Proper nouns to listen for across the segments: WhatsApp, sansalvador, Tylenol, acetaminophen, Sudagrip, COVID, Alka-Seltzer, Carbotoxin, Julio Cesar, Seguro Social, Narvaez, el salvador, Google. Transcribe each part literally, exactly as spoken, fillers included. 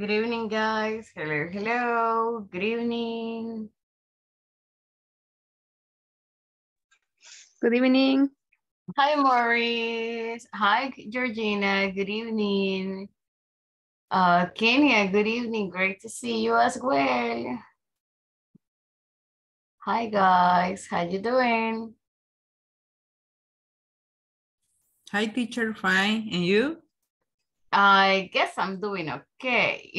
Good evening, guys. Hello, hello. Good evening. Good evening. Hi, Maurice. Hi, Georgina. Good evening. Uh, Kenya, good evening. Great to see you as well. Hi, guys. How you doing? Hi, teacher. Fine. And you? I guess I'm doing okay.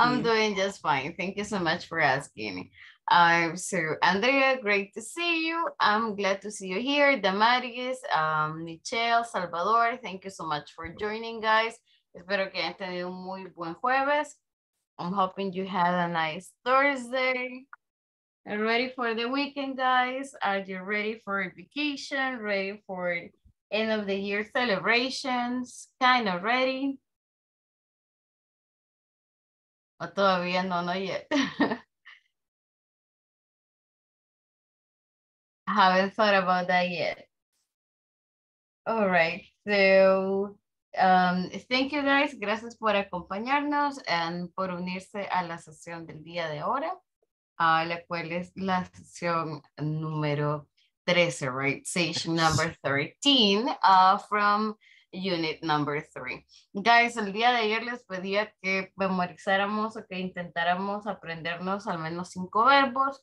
I'm doing just fine. Thank you so much for asking. Um, so Andrea, great to see you. I'm glad to see you here. Damaris, um, Michelle, Salvador, thank you so much for joining, guys. Espero que hayan tenido un muy buen jueves. I'm hoping you had a nice Thursday. And ready for the weekend, guys? Are you ready for vacation? Ready for end of the year celebrations? Kind of ready? O todavía no, not yet. Haven't thought about that yet. All right, so um, thank you guys. Gracias por acompañarnos and por unirse a la sesión del día de ahora, uh, la cual es la sesión número trece, right? Session number thirteen uh, from unit number three. Guys, el día de ayer les pedía que memorizáramos o que intentáramos aprendernos al menos cinco verbos.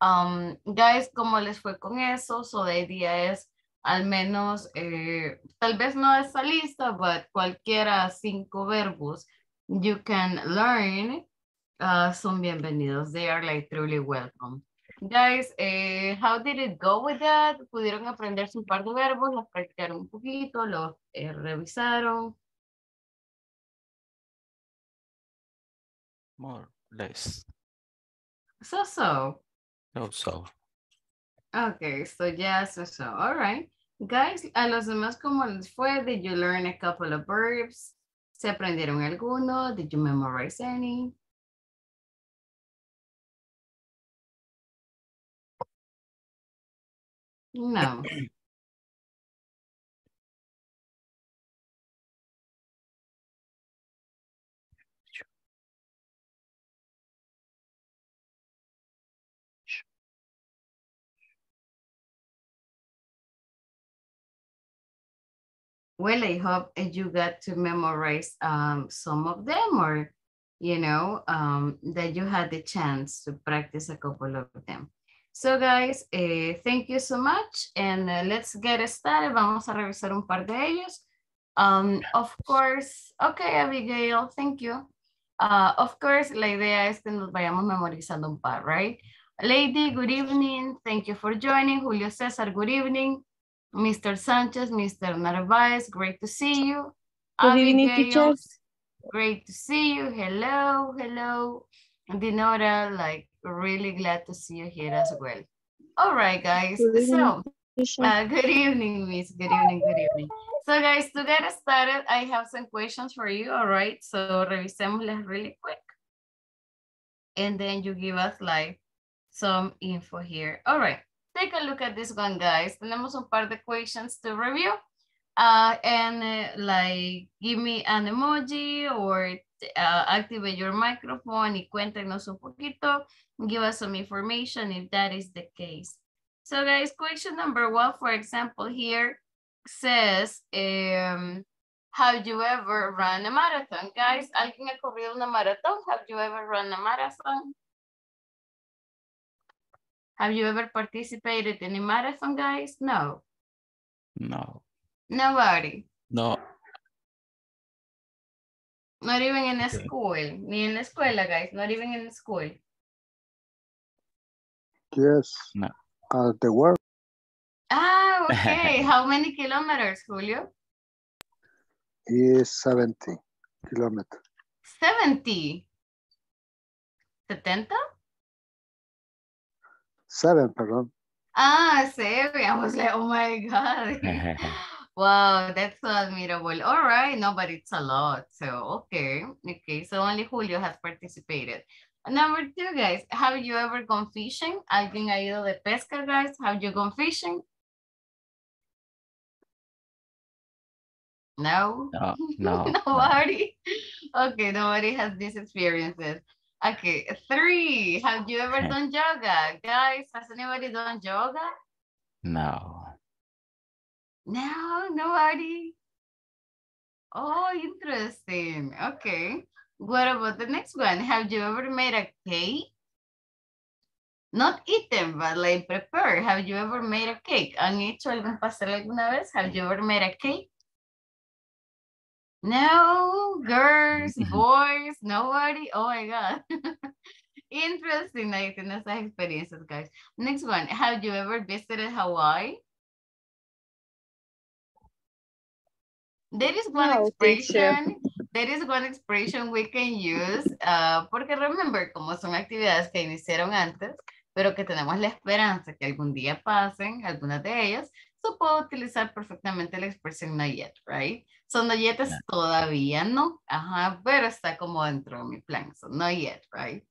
Um, guys, ¿cómo les fue con eso? So the idea es al menos, eh, tal vez no esta lista, but cualquiera cinco verbos you can learn uh, son bienvenidos. They are like truly welcome. Guys, eh, how did it go with that? ¿Pudieron aprenderse un par de verbos? ¿Los practicaron un poquito? ¿Los eh, revisaron? More, less. So, so. Oh, so. Okay, so yeah, so, so, all right. Guys, a los demás, ¿cómo les fue? Did you learn a couple of verbs? ¿Se aprendieron alguno? Did you memorize any? No. Well, I hope you got to memorize um, some of them, or, you know, um, that you had the chance to practice a couple of them. So guys, eh, thank you so much. And uh, let's get started. Vamos a revisar un par de ellos. Um, of course, okay, Abigail, thank you. Uh, of course, la idea es que nos vayamos memorizando un par, right? Lady, good evening. Thank you for joining. Julio Cesar, good evening. Mister Sanchez, Mister Narvaez, great to see you. Good evening, teachers. Great to see you. Hello, hello. Dinora, like, really glad to see you here as well. All right, guys. Good so, uh, good evening, Miss. Good evening, good evening. So, guys, to get started, I have some questions for you. All right. So, revisémoslas really quick. And then you give us, like, some info here. All right. Take a look at this one, guys. Tenemos un par de questions to review. Uh, and uh, like, give me an emoji or uh, activate your microphone y cuéntenos un poquito. Give us some information if that is the case. So guys, question number one, for example, here says, um, have you ever run a marathon? Guys, ¿alguien ha corrido una maratón? Have you ever run a marathon? Have you ever participated in a marathon, guys? No. No. Nobody? No. Not even in okay. School. Ni en la escuela, guys. Not even in school. Yes. No. At the work. Ah, okay. How many kilometers, Julio? It's seventy kilometers. seventy? seventy? Seven, pardon. Ah, seven. I was like, oh my God. Wow, that's so admirable. All right, no, but it's a lot. So, okay. Okay, so only Julio has participated. Number two, guys, have you ever gone fishing? ¿Alguien ha ido de pesca, guys? Have you gone fishing? No? No, no. Nobody? Okay, nobody has these experiences. Okay, three, have you ever done yoga? Guys, has anybody done yoga? No. No, nobody? Oh, interesting. Okay, what about the next one? Have you ever made a cake? Not eaten, but like prepared. Have you ever made a cake? ¿Han hecho algún pastel alguna vez? Have you ever made a cake? No, girls, boys, nobody. Oh my God. Interesting, I think that's the experiences, guys. Next one, have you ever visited Hawaii? There is one no, expression, teacher. There is one expression we can use, uh, porque remember, como son actividades que iniciaron antes, pero que tenemos la esperanza que algún día pasen, algunas de ellas, so puedo utilizar perfectamente la expresión not yet, right? So not yet es todavía no, ajá, pero está como dentro de mi plan, so not yet, right?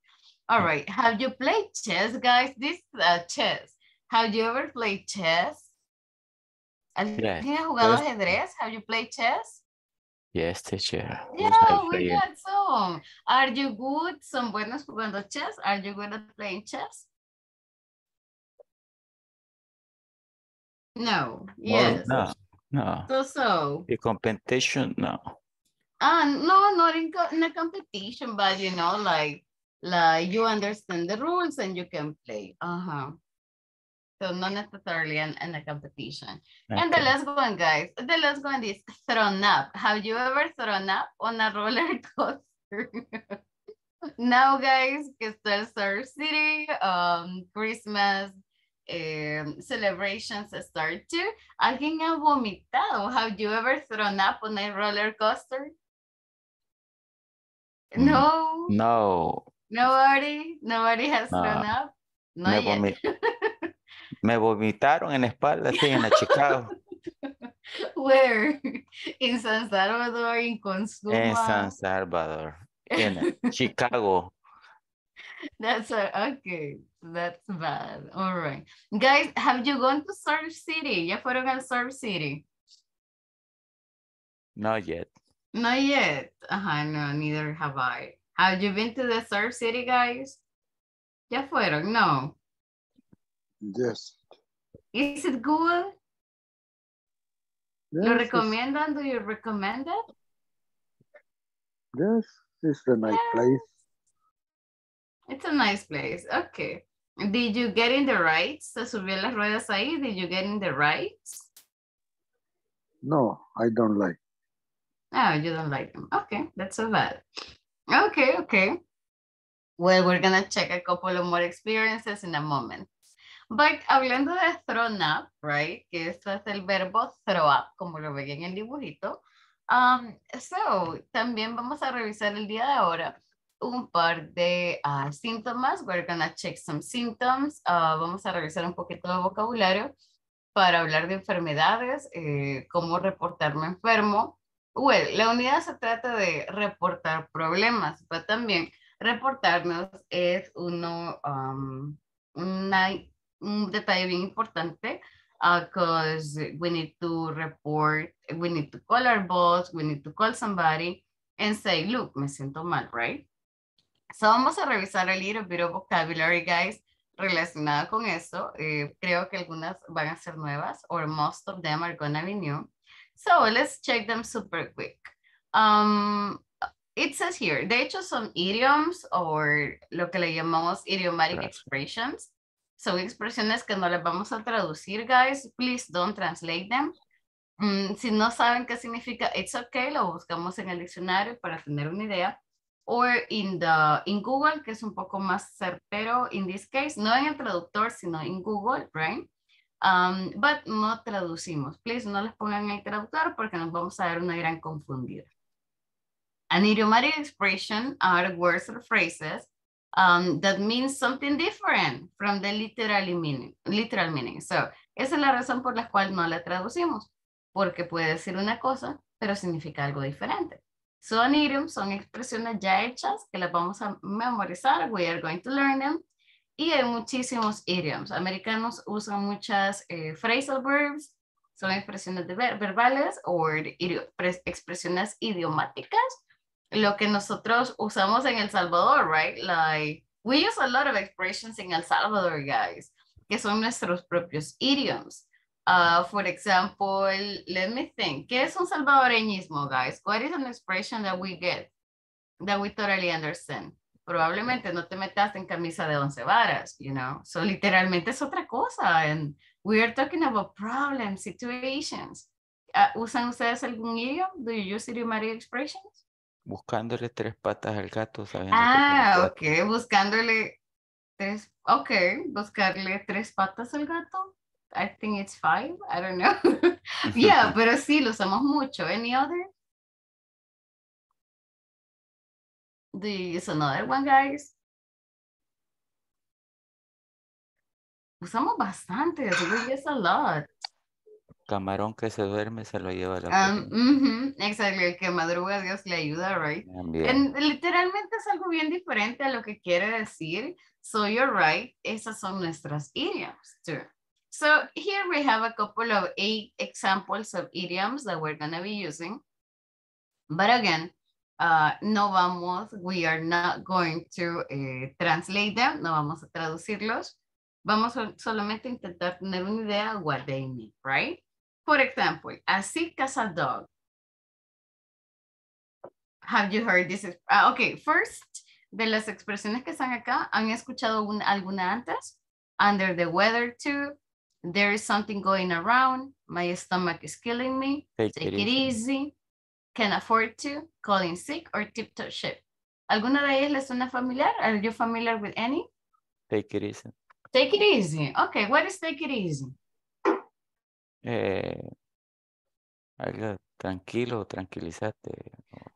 All right, have you played chess, guys? This uh, chess, have you ever played chess? Yes. ¿Has jugado ajedrez? Have you played chess? Yes, teacher. Yeah, we got some. Are you good? ¿Son buenos jugando chess? Are you good at playing chess? No. Yes. Well, no. No. So so. The competition? No. Ah, no, not in, co in a competition, but you know, like, like you understand the rules and you can play. Uh huh. So not necessarily in, in a competition. Okay. And the last one, guys, the last one is thrown up. Have you ever thrown up on a roller coaster? Now, guys, because there's our city, um, Christmas um, celebrations start too. ¿Alguien ha vomitado? Have you ever thrown up on a roller coaster? No. No. Nobody? Nobody has no. thrown up? Not Never yet. Me vomitaron en la espalda, sí, en la Chicago. Where? In San Salvador, in Consuma. In San Salvador, in Chicago. That's a, okay. That's bad. All right. Guys, have you gone to Surf City? ¿Ya fueron al Surf City? Not yet. Not yet. Uh-huh, no, neither have I. Have you been to the Surf City, guys? ¿Ya fueron? No. Yes. Is it good? Yes, ¿Lo recomiendan? Do you recommend it? Yes, it's a nice yes. place. It's a nice place. Okay. Did you get in the rides? ¿Se subió las ruedas ahí? Did you get in the rides? No, I don't like. Oh, you don't like them. Okay, that's so bad. Okay, okay. Well, we're going to check a couple of more experiences in a moment. But hablando de thrown up, right? Que esto es el verbo throw up, como lo ven en el dibujito. Um, so, también vamos a revisar el día de ahora un par de uh, síntomas. We're gonna check some symptoms. Uh, vamos a revisar un poquito de vocabulario para hablar de enfermedades, eh, cómo reportarme enfermo. Well, la unidad se trata de reportar problemas, pero también reportarnos es uno, um, una... un detalle bien importante, because uh, we need to report, we need to call our boss, we need to call somebody and say, look, me siento mal, right? So vamos a revisar a little bit of vocabulary, guys, relacionado con eso. Eh, creo que algunas van a ser nuevas, or most of them are gonna be new. So let's check them super quick. Um, it says here, de hecho son idioms, or lo que le llamamos idiomatic right. expressions. Son expresiones que no les vamos a traducir, guys. Please don't translate them. Mm, si no saben qué significa, it's okay, lo buscamos en el diccionario para tener una idea. Or in, the, in Google, que es un poco más certero in this case. No en el traductor, sino en Google, right? Um, but no traducimos. Please no les pongan en el traductor porque nos vamos a dar una gran confundida. An idiomatic expression are words or phrases Um, that means something different from the literally meaning, literal meaning. So, esa es la razón por la cual no la traducimos, porque puede decir una cosa, pero significa algo diferente. Son idioms, son expresiones ya hechas que las vamos a memorizar. We are going to learn them. Y hay muchísimos idioms. Americanos usan muchas eh, phrasal verbs, son expresiones de ver verbales o expresiones idiomáticas. lo que nosotros usamos en El Salvador, right? Like, we use a lot of expressions in El Salvador, guys, que son nuestros propios idioms. Uh, for example, let me think. ¿Qué es un salvadoreñismo, guys? What is an expression that we get, that we totally understand? Probablemente no te metas en camisa de once varas, you know? So, literalmente es otra cosa. And we are talking about problems, situations. Uh, ¿Usan ustedes algún idioma? Do you use idiomatic expressions? Buscándole tres patas al gato, sabiendo. Ah, ok. Buscándole tres... Ok. Buscarle tres patas al gato. I think it's five. I don't know. Yeah, pero sí, lo usamos mucho. Any other? Do you use another one, guys? Usamos bastante. We use a lot. Camarón que se duerme se lo lleva a la um, mm-hmm, exacto. El que madruga Dios le ayuda, right? And, literalmente es algo bien diferente a lo que quiere decir. So you're right. Esas son nuestras idioms too. So here we have a couple of eight examples of idioms that we're going to be using. But again, uh, no vamos, we are not going to eh, translate them. No vamos a traducirlos. Vamos a solamente intentar tener una idea de what they mean, right? For example, as sick as a dog. Have you heard this? Uh, okay, first, de las expresiones que están acá, ¿han escuchado un, alguna antes? Under the weather too. There is something going around. My stomach is killing me. Take, Take it, it easy. easy. Can afford to. Calling sick or tip-top ship. ¿Alguna de ellas les suena familiar? Are you familiar with any? Take it easy. Take it easy. Okay, what is take it easy? Eh, algo tranquilo, tranquilízate.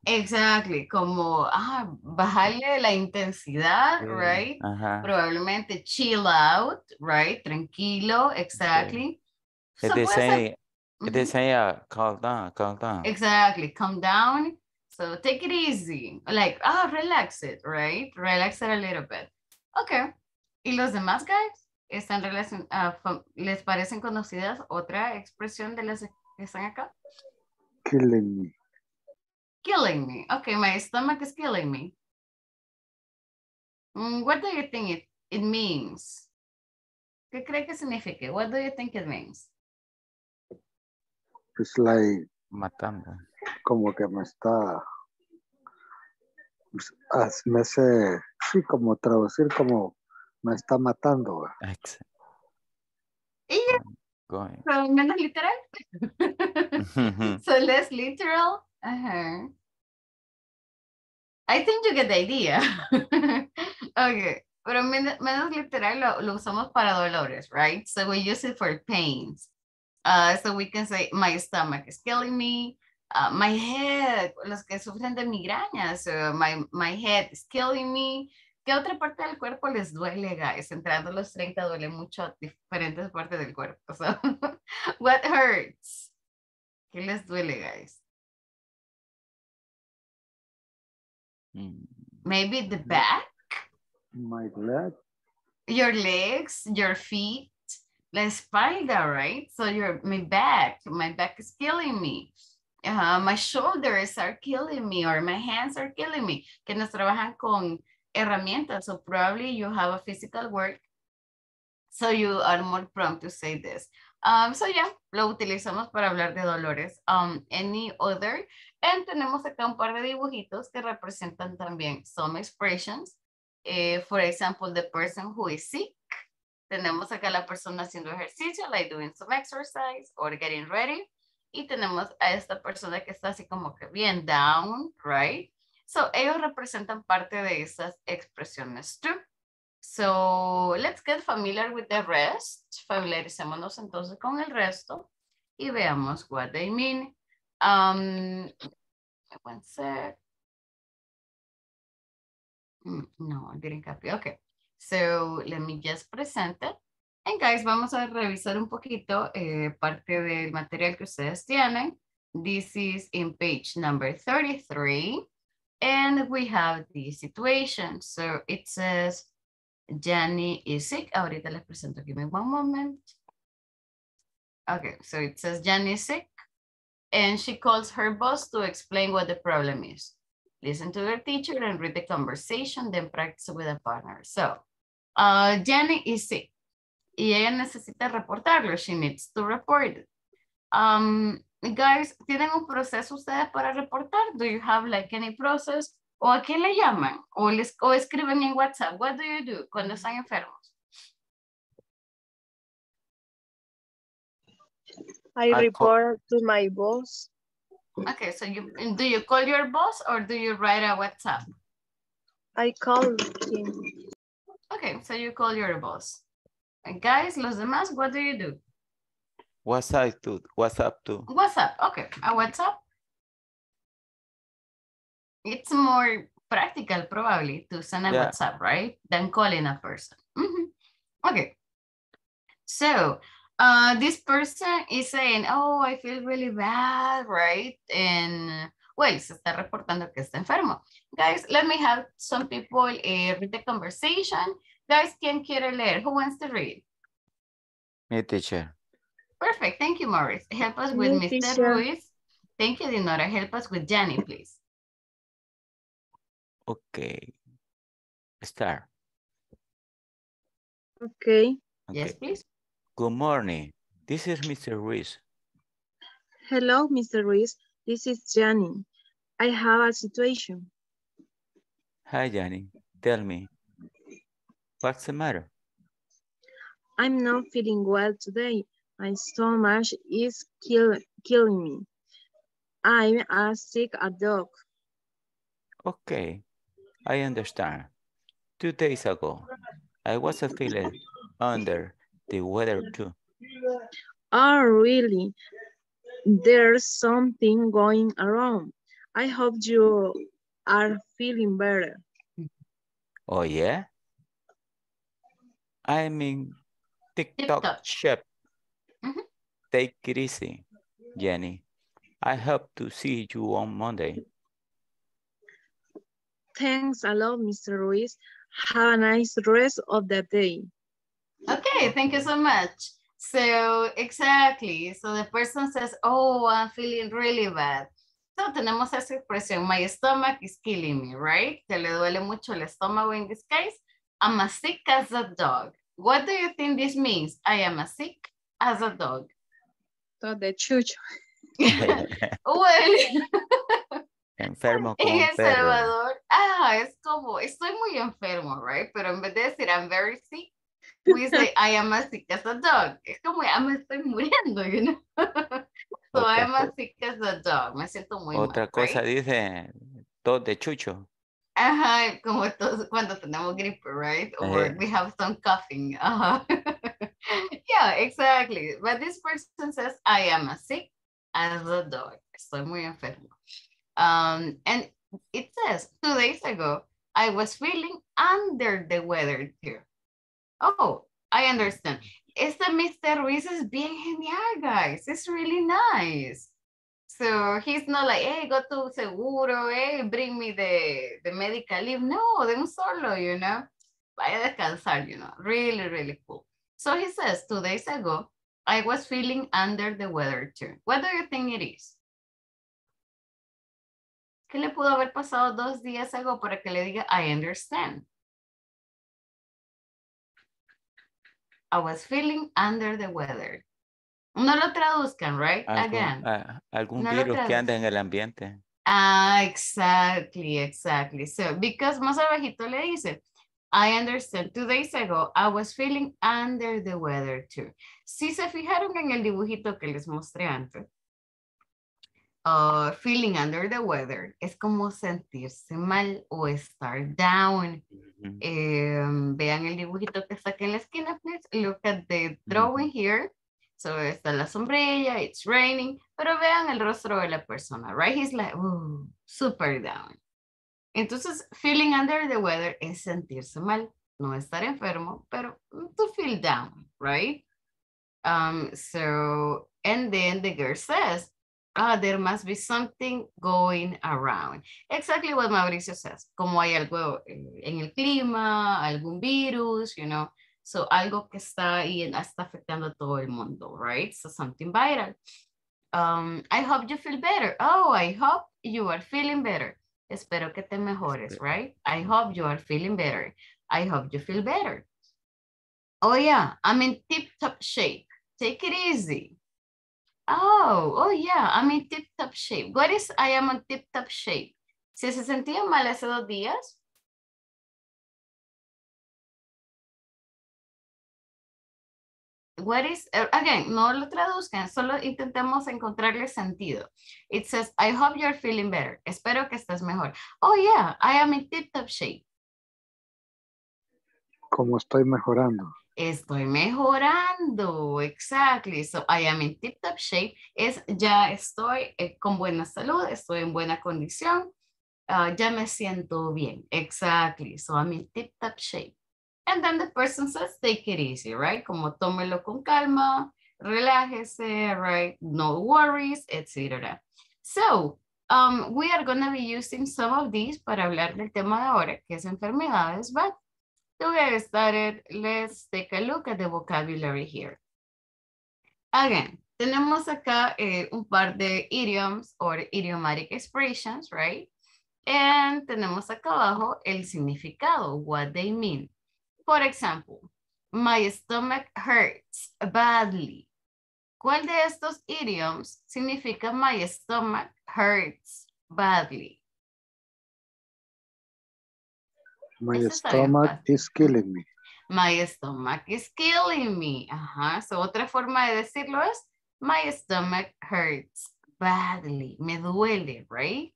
Exactly, como ah, bajarle la intensidad, yeah, right? Uh-huh. Probablemente chill out, right? Tranquilo, exactly. Okay. So they say, mm-hmm, they say, uh, calm down, calm down. Exactly, calm down. So take it easy, like ah, oh, relax it, right? Relax it a little bit. Okay. ¿Y los demás, guys? ¿Están relacion uh, ¿Les parecen conocidas otra expresión de las que están acá? Killing me. Killing me. Okay, my stomach is killing me. Mm, what do you think it, it means? ¿Qué cree que significa? What do you think it means? It's like... Matando. Como que me está... Me hace... Sí, como traducir como... Me está matando. Exacto. Y ya. Menos literal. So less literal. Uh-huh. I think you get the idea. Okay. Pero menos, menos literal lo, lo usamos para dolores, right? So we use it for pains. Uh, so we can say, my stomach is killing me. Uh, my head, los que sufren de migrañas. Uh, my, my head is killing me. ¿Qué otra parte del cuerpo les duele, guys? Entrando a los treinta duele mucho a diferentes partes del cuerpo. So, what hurts? ¿Qué les duele, guys? Mm. Maybe the back? My leg. Your legs, your feet, la espalda, right? So your, my back, my back is killing me. Uh, my shoulders are killing me or my hands are killing me. Que nos trabajan con... herramientas, so probably you have a physical work, so you are more prompt to say this. Um, so yeah, lo utilizamos para hablar de dolores. Um, any other? And tenemos acá un par de dibujitos que representan también some expressions. Eh, for example, the person who is sick. Tenemos acá la persona haciendo ejercicio, like doing some exercise or getting ready. Y tenemos a esta persona que está así como que bien down, right? So, ellos representan parte de esas expresiones too. So, let's get familiar with the rest. Familiaricémonos entonces con el resto y veamos what they mean. Um, one sec. No, I didn't copy. Okay. So, let me just present it. And guys, vamos a revisar un poquito eh, parte del material que ustedes tienen. This is in page number thirty-three. And we have the situation. So it says, Jenny is sick. Ahorita les presento. Give me one moment. Okay, so it says, Jenny is sick. And she calls her boss to explain what the problem is. Listen to their teacher and read the conversation, then practice with a partner. So, uh, Jenny is sick. Y ella necesita reportarlo. She needs to report it. Um, guys, ¿tienen un proceso ustedes para reportar? Do you have like any process? ¿O a qué le llaman? ¿O, les, o escriben en WhatsApp? What do you do cuando están enfermos? I, I report call. to my boss. Okay, so you do you call your boss or do you write a WhatsApp? I call him. Okay, so you call your boss. And guys, los demás, what do you do? WhatsApp too. WhatsApp too. WhatsApp, okay. A WhatsApp. It's more practical probably to send a yeah. WhatsApp, right? Than calling a person. Mm-hmm. Okay. So Uh, this person is saying, oh, I feel really bad, right? And, well, se está reportando que está enfermo. Guys, let me have some people uh, read the conversation. Guys, ¿quién quiere leer? Who wants to read? Me, teacher. Perfect. Thank you, Maurice. Help us with me, Mister Teacher. Ruiz. Thank you, Dinora. Help us with Jenny, please. Okay. Start. Okay. okay. Yes, please. Good morning. This is Mister Ruiz. Hello, Mister Ruiz. This is Janine. I have a situation. Hi, Janine. Tell me. What's the matter? I'm not feeling well today. My stomach is kill killing me. I'm as sick as a dog. Okay, I understand. Two days ago, I was feeling under the weather too. Oh, really? There's something going around. I hope you are feeling better. Oh, yeah? I'm in TikTok shape. Mm-hmm. Take it easy, Jenny. I hope to see you on Monday. Thanks a lot, Mister Ruiz. Have a nice rest of the day. Okay, thank you so much. So, exactly. So the person says, oh, I'm feeling really bad. So tenemos esa expresión, my stomach is killing me, right? Que le duele mucho el estómago in this case. I'm as sick as a dog. What do you think this means? I am as sick as a dog. So the chucho. Well, enfermo como en El Salvador, ah, es como, estoy muy enfermo, right? Pero en vez de decir, I'm very sick, we say, I am as sick as a dog. Es como, ya me estoy muriendo, you know. So, I am as sick as a dog. Me siento muy mal. Otra cosa dice, tos de chucho. Ajá, como tos cuando tenemos gripe, right? Or we have some coughing. Ajá. Yeah, exactly. But this person says, I am as sick as a dog. Estoy muy enfermo. Um, and it says, two days ago, I was feeling under the weather here. Oh, I understand. It's the Mister Ruiz is being genial, guys. It's really nice. So he's not like, hey, go to Seguro, hey, bring me the, the medical leave. No, de un solo, you know. Vaya descansar, you know. Really, really cool. So he says, two days ago, I was feeling under the weather too. What do you think it is? ¿Qué le pudo haber pasado dos días ago para que le diga, I understand? I was feeling under the weather. No lo traduzcan, right? Algún, Again. Uh, algún no virus que anda en el ambiente. Ah, exactly, exactly. So, because más abajito le dice, I understand. Two days ago, I was feeling under the weather too. Si se fijaron en el dibujito que les mostré antes, uh, feeling under the weather es como sentirse mal o estar down. Mm-hmm. eh, vean el dibujito que está aquí en la esquina, please. Look at the drawing mm-hmm. here. So está la sombrilla, it's raining, pero vean el rostro de la persona, right? He's like, ooh, super down. Entonces, feeling under the weather es sentirse mal, no estar enfermo, pero to feel down, right? Um, so, and then the girl says, ah, oh, there must be something going around. Exactly what Mauricio says. Como hay algo en el clima, algún virus, you know. So, algo que está y está afectando a todo el mundo, right? So, something viral. Um, I hope you feel better. Oh, I hope you are feeling better. Espero que te mejores, right? I hope you are feeling better. I hope you feel better. Oh, yeah, I'm in tip-top shape. Take it easy. Oh, oh, yeah, I'm in tip-top shape. What is I am in tip-top shape? Si se sentía mal hace dos días, what is, again, no lo traduzcan, solo intentemos encontrarle sentido. It says, I hope you're feeling better. Espero que estés mejor. Oh, yeah, I am in tip-top shape. Como estoy mejorando. Estoy mejorando, exactly. So, I am in tip-top shape. Es, ya estoy eh, con buena salud, estoy en buena condición, uh, ya me siento bien. Exactly. So, I'm in tip-top shape. And then the person says, take it easy, right? Como tómelo con calma, relájese, right? No worries, et cetera. So, um, we are going to be using some of these para hablar del tema de ahora, que es enfermedades, but to get started, let's take a look at the vocabulary here. Again, tenemos acá eh, un par de idioms or idiomatic expressions, right? And tenemos acá abajo el significado, what they mean. For example, my stomach hurts badly. ¿Cuál de estos idioms significa my stomach hurts badly? My stomach is killing me. My stomach is killing me. Ajá. So otra forma de decirlo es, my stomach hurts badly. Me duele, right?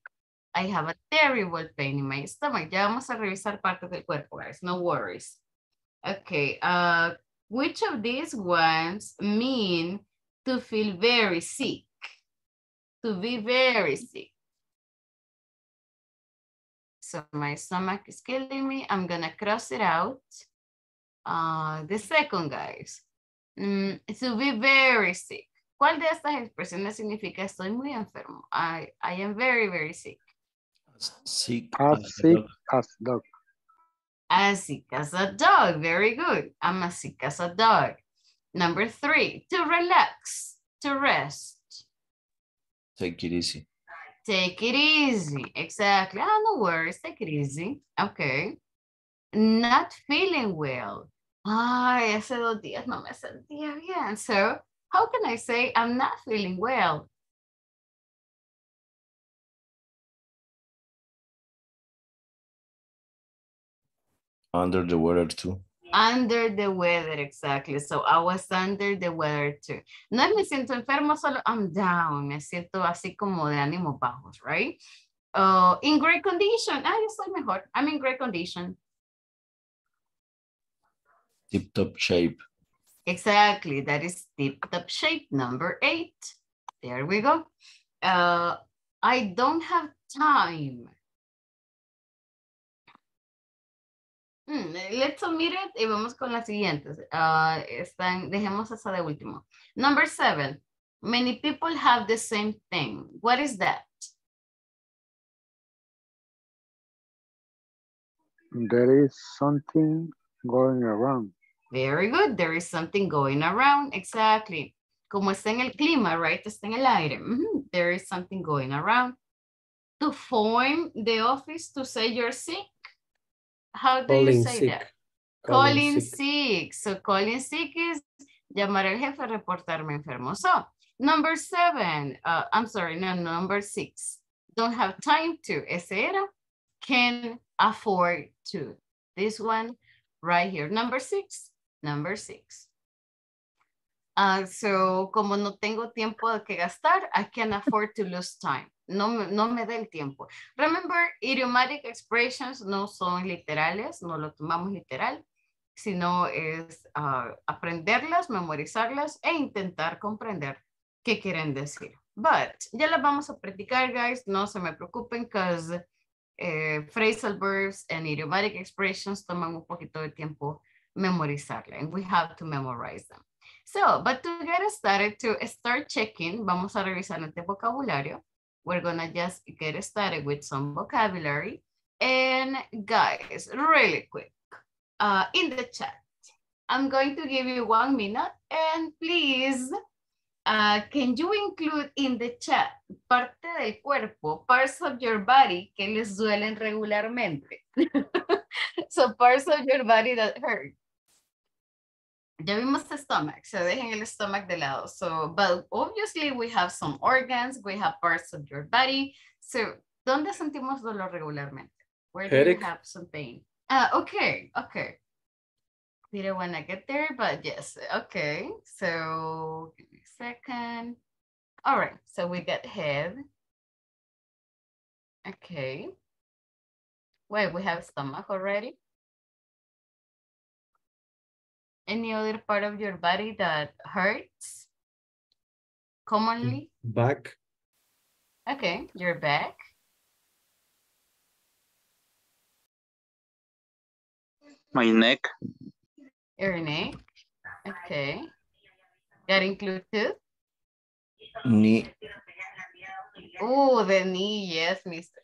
I have a terrible pain in my stomach. Ya vamos a revisar partes del cuerpo, guys. No worries. Okay, uh, which of these ones mean to feel very sick? To be very sick. So my stomach is killing me. I'm gonna cross it out. Uh, the second, guys. Mm, to be very sick. ¿Cuál de estas expresiones significa estoy muy enfermo? I, I am very, very sick. Sick as, sick as dog. As sick as a dog, very good. I'm as sick as a dog. Number three, to relax, to rest. Take it easy. Take it easy, exactly. Ah, no worries, take it easy. Okay. Not feeling well. Ay, hace dos días no me sentía bien. So, how can I say I'm not feeling well? Under the weather too. Under the weather, exactly. So I was under the weather too. No me siento enfermo, solo I'm down. Me siento así como de ánimos bajos, right? Uh, in great condition. Ah, yo soy mejor. I'm in great condition. Tip-top shape. Exactly. That is tip-top shape, number eight. There we go. Uh, I don't have time. Hmm, let's submit it y vamos con las siguientes. Uh, están, dejemos esa de último. Number seven. Many people have the same thing. What is that? There is something going around. Very good. There is something going around. Exactly. Como está en el clima, right? Está en el aire. Mm-hmm. There is something going around. To form the office to say you're sick. How do calling you say sick. That? Calling, calling sick. sick. So calling sick is llamar al jefe, reportarme enfermo. So number seven, uh, I'm sorry, no, number six. Don't have time to, ese era. Can afford to. This one right here, number six, number six. Uh, so como no tengo tiempo que gastar, I can afford to lose time. No, no me da el tiempo. Remember, idiomatic expressions no son literales, no lo tomamos literal, sino es uh, aprenderlas, memorizarlas e intentar comprender qué quieren decir. But ya las vamos a practicar, guys. No se me preocupen, because eh, phrasal verbs and idiomatic expressions toman un poquito de tiempo memorizarlas. And we have to memorize them. So, but to get started, to start checking, vamos a revisar este vocabulario. We're gonna just get started with some vocabulary. And guys, really quick, uh, in the chat, I'm going to give you one minute and please Uh, can you include in the chat parte del cuerpo, parts of your body que les duelen regularmente? So parts of your body that hurt. Ya vimos the stomach, so dejen el stomach de lado. So, but obviously we have some organs, we have parts of your body. So, ¿dónde sentimos dolor regularmente? Where do Headache. You have some pain? Uh, okay, okay. Didn't want to get there, but yes. Okay, so give me a second. All right, so we got head. Okay. Wait, we have stomach already? Any other part of your body that hurts commonly? Back. Okay, your back. My neck. Your neck. Okay. That includes too? Knee. Oh, the knee. Yes, mister.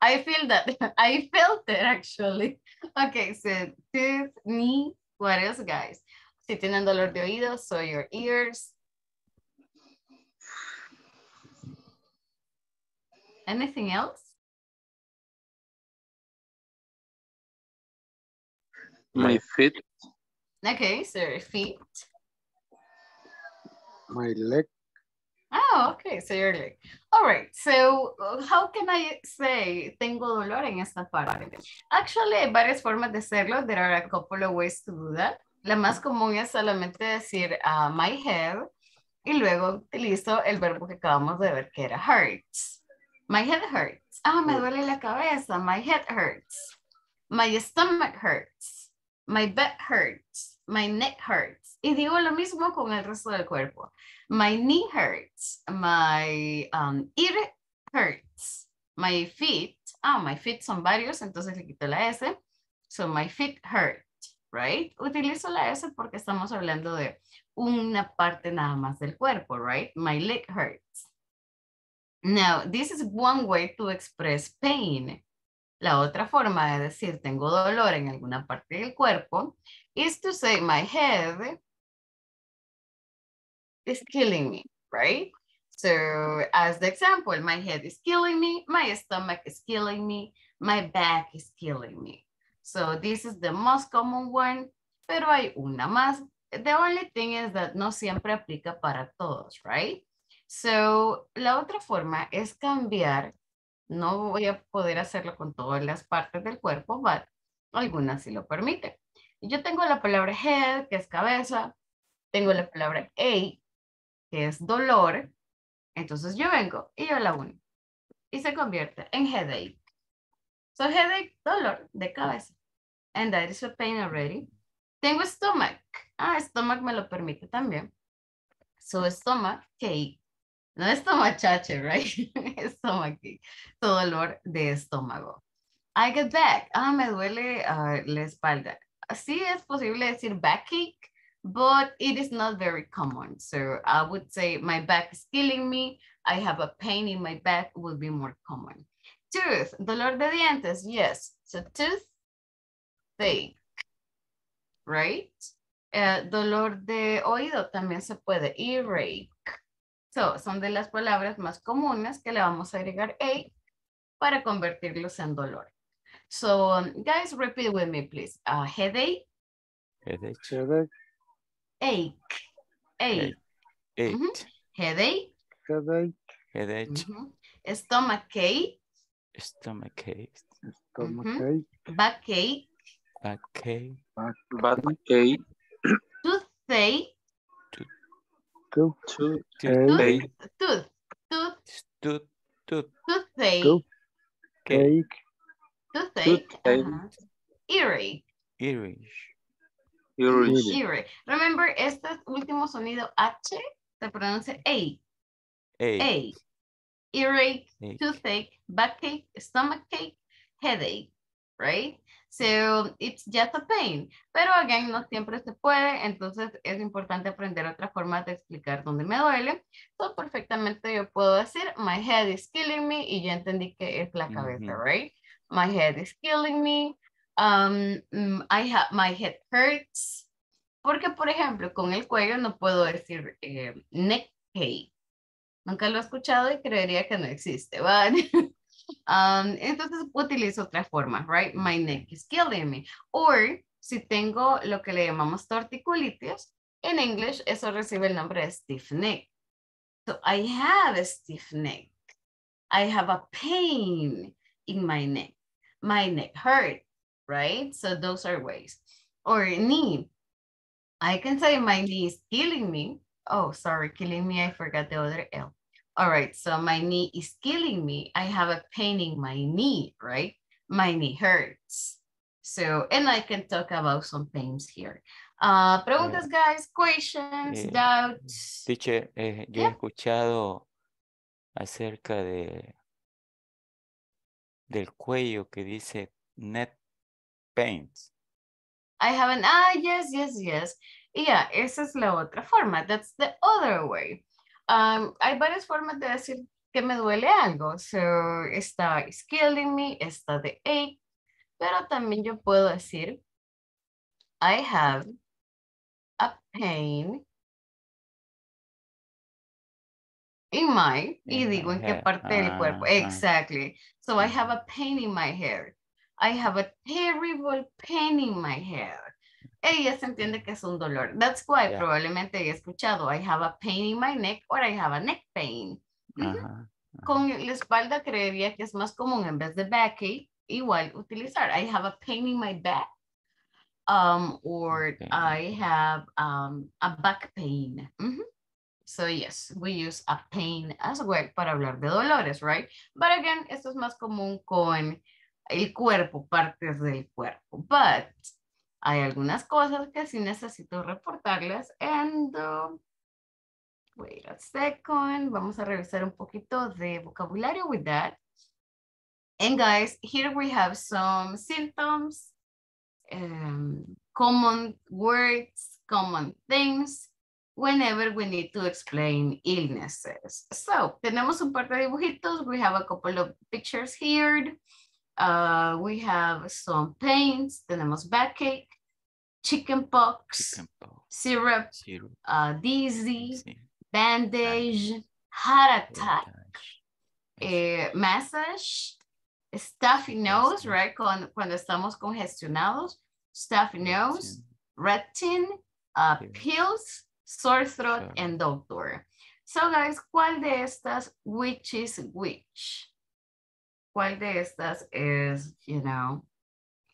I feel that. I felt it actually. Okay, so tooth, knee. What else, guys? Si tienen dolor de oídos, so your ears. Anything else? My feet. Okay, so your feet. My leg. Oh, okay, so your leg. All right, so how can I say tengo dolor en esta parte? Actually, hay varias formas de hacerlo. There are a couple of ways to do that. La más común es solamente decir uh, my head y luego utilizo el verbo que acabamos de ver que era hurts. My head hurts. Ah, me duele la cabeza. My head hurts. My stomach hurts. My back hurts. My neck hurts. Y digo lo mismo con el resto del cuerpo. My knee hurts. My um, ear hurts. My feet. Ah, oh, my feet son varios, entonces le quito la S. So my feet hurt, right? Utilizo la S porque estamos hablando de una parte nada más del cuerpo, right? My leg hurts. Now, this is one way to express pain. La otra forma de decir tengo dolor en alguna parte del cuerpo is to say my head is killing me, right? So as the example, my head is killing me, my stomach is killing me, my back is killing me. So this is the most common one, pero hay una más. The only thing is that no siempre aplica para todos, right? So la otra forma es cambiar. No voy a poder hacerlo con todas las partes del cuerpo, pero algunas sí lo permiten. Yo tengo la palabra head, que es cabeza. Tengo la palabra ache, que es dolor. Entonces yo vengo y yo la uno. Y se convierte en headache. So headache, dolor de cabeza. And that is a pain already. Tengo stomach. Ah, stomach me lo permite también. So stomach, ache. No es tomachache, right? Stomach ache. So dolor de estómago. I get back. Ah, me duele uh, la espalda. Sí es posible decir backache, but it is not very common. So I would say my back is killing me. I have a pain in my back would be more common. Tooth, dolor de dientes, yes. So tooth, ache, right? Uh, dolor de oído también se puede, earache. So, son de las palabras más comunes que le vamos a agregar ache para convertirlos en dolor. So, um, guys, repeat with me, please. Uh, headache. Headache. Headache. Ache. Ache. Ache. Mm-hmm. Headache. Headache. Headache. Mm-hmm. Stomachache. Stomachache. Stomachache. Mm-hmm. Backache. Backache. Backache. Toothache. Tooth, tooth, tooth, tooth, tooth, tooth, toothache, toothache, toothache, earache, earache. Remember, este último sonido H se pronuncia ache, ache, earache, toothache, backache, stomachache, headache, right? So, it's just a pain. Pero, again, no siempre se puede. Entonces, es importante aprender otra forma de explicar dónde me duele. So, perfectamente yo puedo decir, my head is killing me. Y ya entendí que es la cabeza, mm-hmm. right? My head is killing me. Um, I have, my head hurts. Porque, por ejemplo, con el cuello no puedo decir eh, neck pain. Nunca lo he escuchado y creería que no existe, ¿vale? um, entonces utilizo otra forma, right? My neck is killing me. Or, si tengo lo que le llamamos torticulitis, en English eso recibe el nombre de stiff neck. So, I have a stiff neck. I have a pain in my neck. My neck hurt, right? So, those are ways. Or knee. I can say my knee is killing me. Oh, sorry, killing me, I forgot the other L. All right, so my knee is killing me. I have a pain in my knee, right? My knee hurts. So, and I can talk about some pains here. Uh, preguntas, uh, guys, questions, uh, doubts. Teacher, eh, yo yeah. he escuchado acerca de del cuello que dice neck pains. I haven't, ah, yes, yes, yes. Yeah, esa es la otra forma. That's the other way. Um, hay varias formas de decir que me duele algo. So, está is killing me, está the ache. Pero también yo puedo decir, I have a pain in my, y digo en qué parte del cuerpo. Exactly. So, I have a pain in my hair. I have a terrible pain in my hair. Ella se entiende que es un dolor. That's why yeah. probablemente he escuchado I have a pain in my neck or I have a neck pain. Uh-huh. Uh-huh. Con la espalda creería que es más común en vez de backache, igual utilizar I have a pain in my back um, or okay. I have um, a back pain. Uh-huh. So yes, we use a pain as well para hablar de dolores, right? But again, esto es más común con el cuerpo, partes del cuerpo. But hay algunas cosas que sí necesito reportarles. And uh, wait a second. Vamos a revisar un poquito de vocabulario with that. And guys, here we have some symptoms, um, common words, common things, whenever we need to explain illnesses. So, tenemos un par de dibujitos. We have a couple of pictures here. Uh, we have some pains, tenemos backache, chicken pox, chicken pox. syrup, syrup. Uh, dizzy, sí. bandage, bandage, heart attack, eh, massage, stuffy nose, sí. right? Con, cuando estamos congestionados, stuffy nose, sí. retin, uh, sí. pills, sore throat, sí. and doctor. So guys, ¿cuál de estas which is which? ¿Cuál de estas es, you know,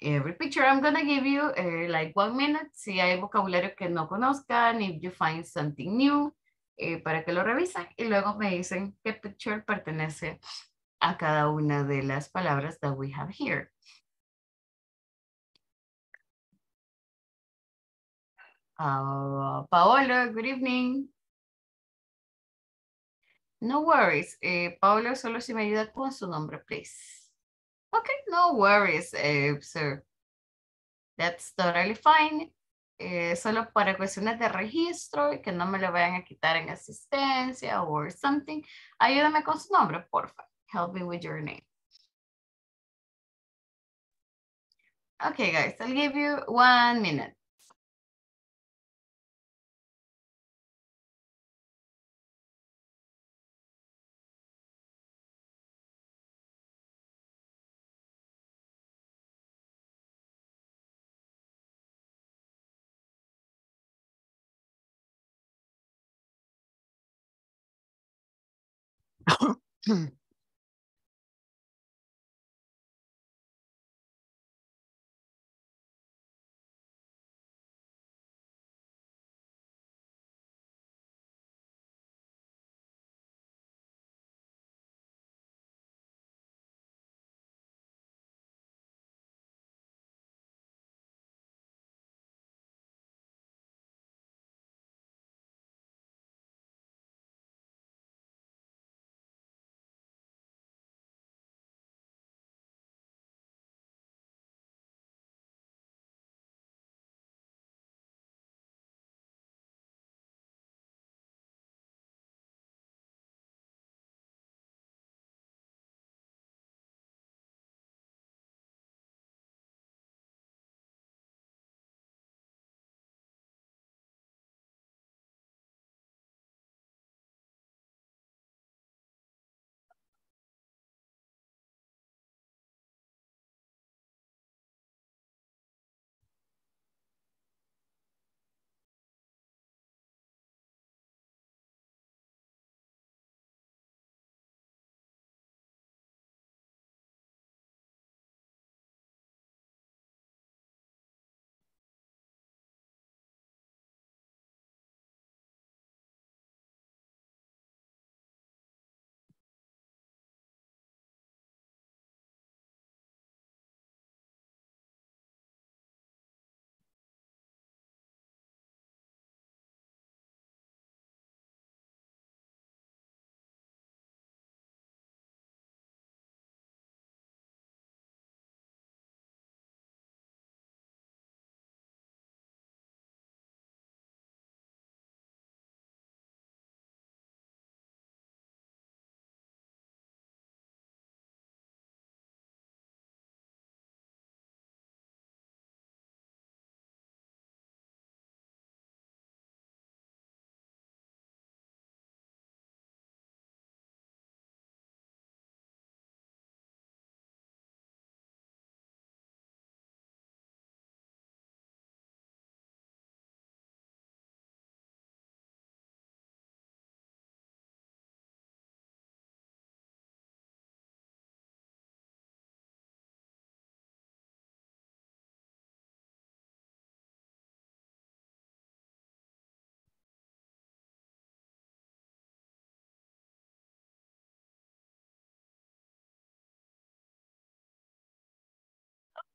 every picture? I'm going to give you uh, like one minute. Si hay vocabulario que no conozcan, if you find something new, eh, para que lo revisen. Y luego me dicen qué picture pertenece a cada una de las palabras that we have here. Uh, Paolo, good evening. No worries, eh, Paolo, solo si me ayuda con su nombre, please. Okay, no worries, eh, sir. That's totally fine. Eh, solo para cuestiones de registro y que no me lo vayan a quitar en asistencia or something. Ayúdame con su nombre, porfa. Help me with your name. Okay, guys, I'll give you one minute. Hmm.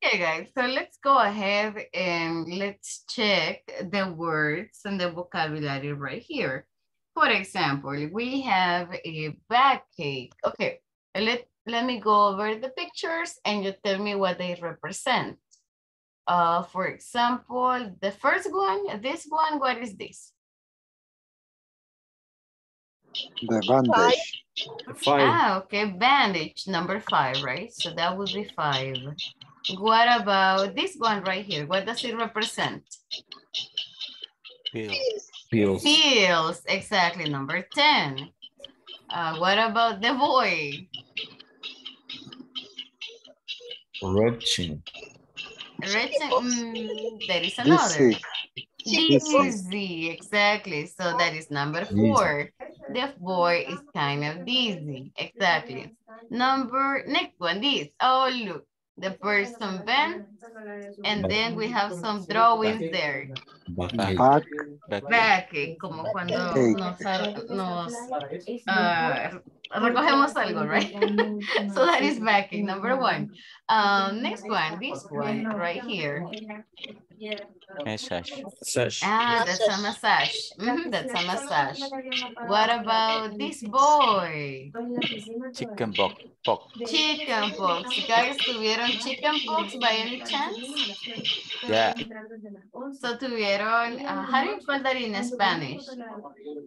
Okay, guys, so let's go ahead and let's check the words and the vocabulary right here. For example, we have a backache. Okay, let, let me go over the pictures and you tell me what they represent. Uh, for example, the first one, this one, what is this? The bandage. Five. Ah, okay, bandage, number five, right? So that would be five. What about this one right here? What does it represent? Pills. Pills, Pills. Exactly, number ten. Uh, what about the boy? Retching. Retching, mm, there is another. Dizzy, exactly. So that is number four. The boy is kind of dizzy, exactly. Number, next one, this. Oh, look. The person bent, and then we have some drawings there. Back. Back, como cuando nos, nos uh, recogemos algo, right? So that is backing, number one. Um, next one, this one right here. Massage. Ah, that's a massage. Mm-hmm, that's a massage. What about this boy? Chicken pox. Chicken pox. You guys tuvieron chicken pox by any chance? Yeah. So tuvieron, uh, how do you call that in Spanish?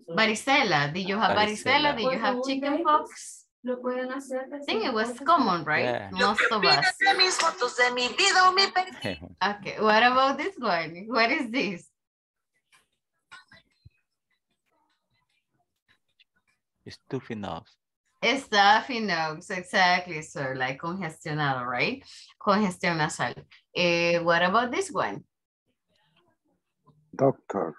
Varicella. Did you have varicella? Did you have chicken pox? I think it was common, right? Yeah. Most of us. Okay, what about this one? What is this? Estufinos. Estufinos, exactly, sir. So like congestionado, right? Congestión nasal. Uh, what about this one? Doctor.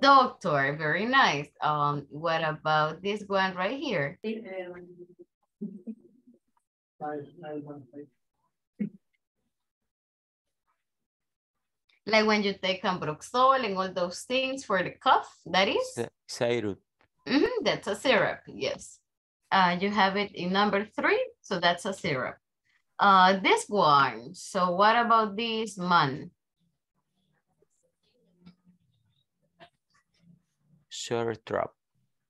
Doctor, very nice. Um, what about this one right here? Like when you take ambroxol and all those things for the cough, that is? Syrup. Mm-hmm, that's a syrup, yes. Uh, you have it in number three, so that's a syrup. Uh, this one, so what about this man? Sore throat.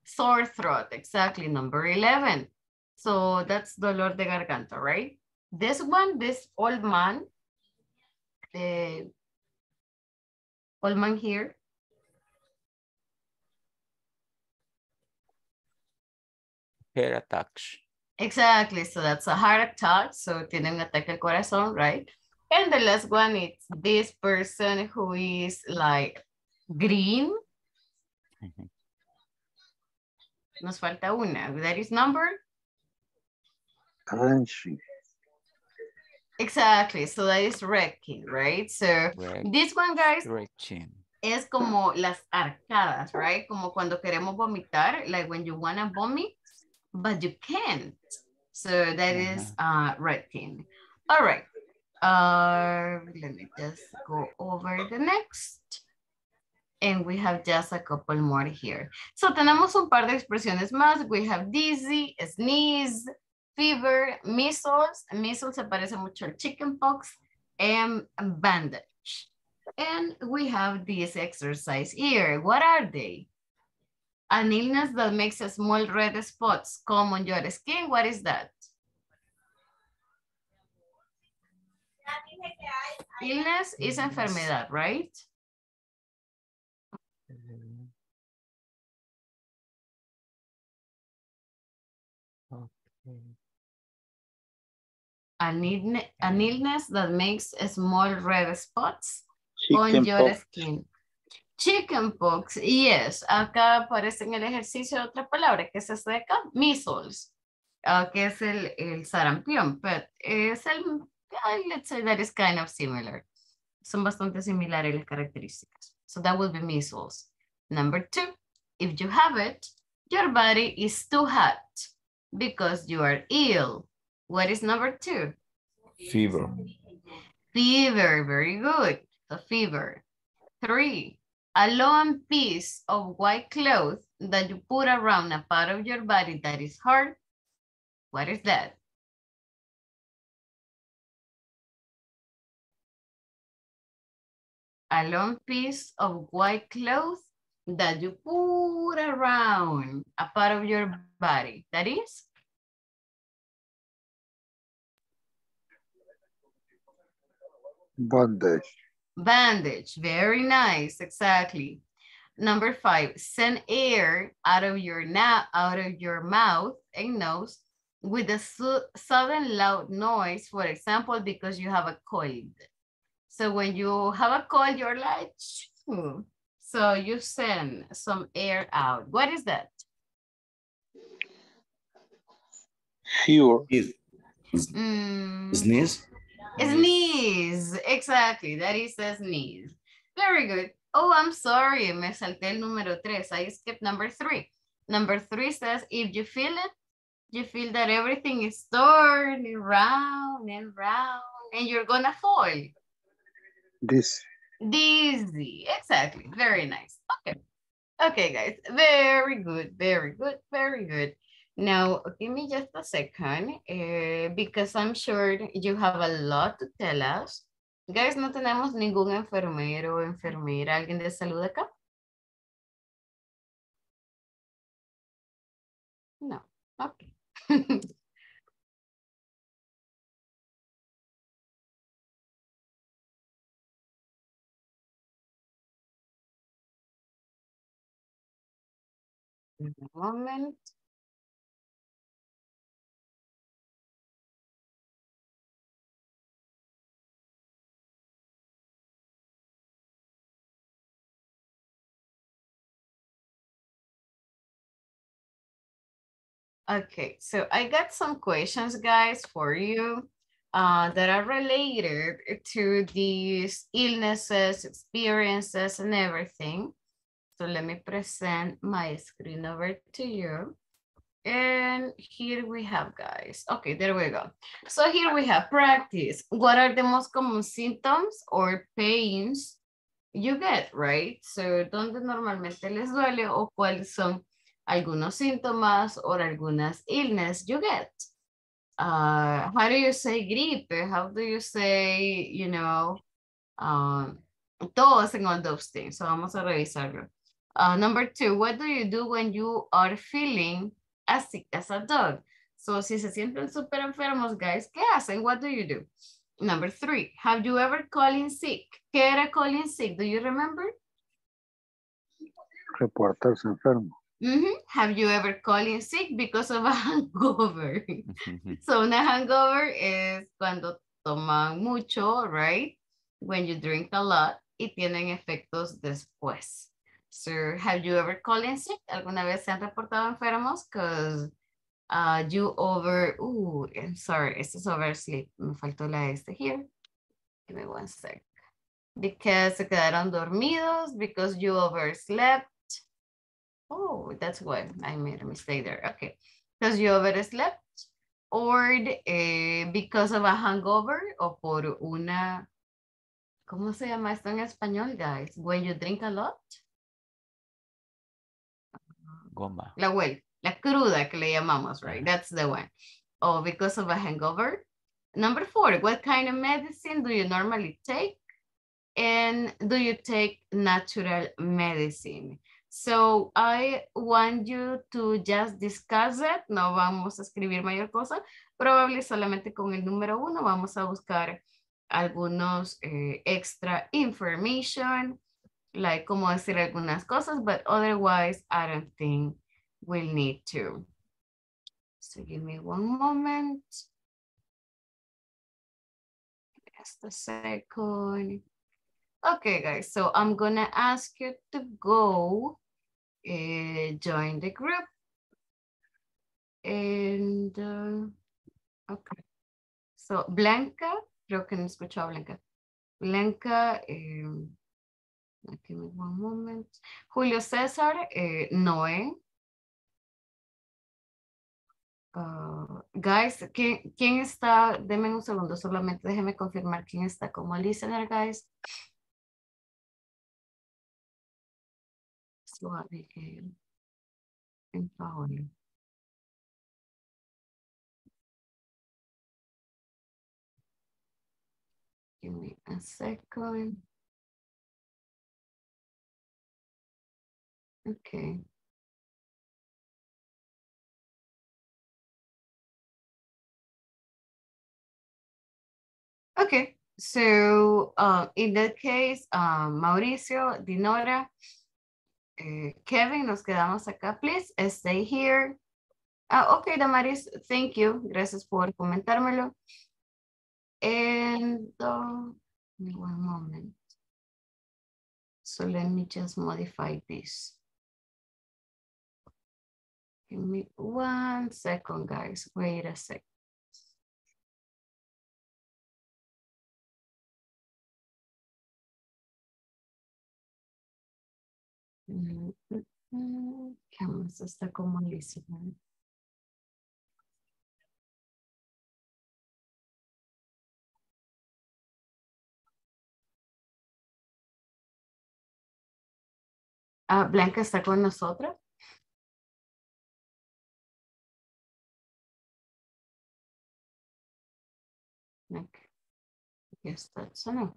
Sore throat, exactly, number eleven. So that's dolor de garganta, right? This one, this old man, the old man here. Heart attack. Exactly, so that's a heart attack. So tiene un ataque al corazón, right? And the last one, it's this person who is like green. Mm-hmm. Nos falta una. That is number? Crunchy. Exactly. So that is wrecking, right? So Wreck. This one, guys, wrecking. Es como las arcadas, right? Como cuando queremos vomitar, like when you want to vomit, but you can't. So that yeah. is uh, wrecking. All right. Uh, let me just go over the next. And we have just a couple more here. So tenemos un par de expresiones más. We have dizzy, sneeze, fever, measles. Measles aparece mucho el chickenpox, and bandage. And we have this exercise here. What are they? An illness that makes a small red spots come on your skin. What is that? Illness is enfermedad, right? An illness that makes small red spots on your skin. Chickenpox, yes. Acá aparece en el ejercicio otra palabra que se seca, measles, uh, que es el, el sarampión, pero es el, uh, let's say that is kind of similar. Son bastante similares las características. So that will be measles. Number two, if you have it, your body is too hot because you are ill. What is number two? Fever. Fever, very good. The fever. Three, a long piece of white cloth that you put around a part of your body that is hard. What is that? a long piece of white cloth that you put around a part of your body. That is? Bandage. Bandage, very nice, exactly. Number five, send air out of your na out of your mouth and nose with a su sudden loud noise, for example, because you have a cold. So when you have a cold, you're like, shoo. So you send some air out. What is that? Sure. Mm. Sneeze. Sneeze, exactly. That is a sneeze. Very good. Oh, I'm sorry, me salté el número tres. I skipped number three. Number three says, if you feel it, you feel that everything is turning round and round, and you're gonna fall. Dizzy. Dizzy, exactly. Very nice. Okay. Okay, guys. Very good, very good, very good. Now, give me just a second, eh, because I'm sure you have a lot to tell us. Guys, ¿no tenemos ningún enfermero o enfermera? ¿Alguien de salud acá? No, ok. Un momento. Okay, so I got some questions, guys, for you uh, that are related to these illnesses, experiences, and everything. So let me present my screen over to you. And here we have, guys. Okay, there we go. So here we have practice. What are the most common symptoms or pains you get, right? So, ¿dónde normalmente les duele o cuáles son algunos síntomas or algunas illness you get? Uh, how do you say gripe? How do you say, you know, um, tos and all those things? So vamos a revisarlo. Uh, number two, what do you do when you are feeling as sick as a dog? So si se sienten super enfermos, guys, ¿qué hacen? What do you do? Number three, have you ever called in sick? ¿Qué era calling sick? Do you remember? Reportarse enfermo. Mm-hmm. Have you ever called in sick because of a hangover? So una hangover is cuando toman mucho, right? When you drink a lot y tienen efectos después. So have you ever called in sick? ¿Alguna vez se han reportado enfermos? Because uh, you over, ooh, I'm sorry, this is oversleep. Me faltó la este here. Give me one sec. Because se quedaron dormidos, because you overslept. Oh, that's why I made a mistake there. Okay, because you overslept, or eh, because of a hangover, o por una, ¿cómo se llama esto en español, guys? When you drink a lot. Goma. La huel, la cruda que le llamamos, right? That's the one. Oh, because of a hangover. Number four, what kind of medicine do you normally take? And do you take natural medicine? So I want you to just discuss it. No vamos a escribir mayor cosa. Probable solamente con el número uno vamos a buscar algunos eh, extra information, like cómo decir algunas cosas, but otherwise I don't think we'll need to. So give me one moment. Just a second. Okay, guys, so I'm gonna ask you to go Uh, join the group, and uh, okay, so Blanca, creo que no escuchó a Blanca, Blanca, um, give me one moment, Julio César, uh, Noé, uh, guys, ¿quién, ¿quién está? Denme un segundo, solamente déjeme confirmar quién está como listener, guys. Abigail and Paola. Give me a second. Okay. Okay. So uh, in that case, uh, Mauricio, Dinora, uh, Kevin, nos quedamos acá. Please stay here. Uh, okay, Damaris, thank you. Gracias por comentármelo. And uh, one moment. So let me just modify this. Give me one second, guys. Wait a sec. Cámara está como lisita. Ah, Blanca está con nosotros. Okay. Yes, that's enough.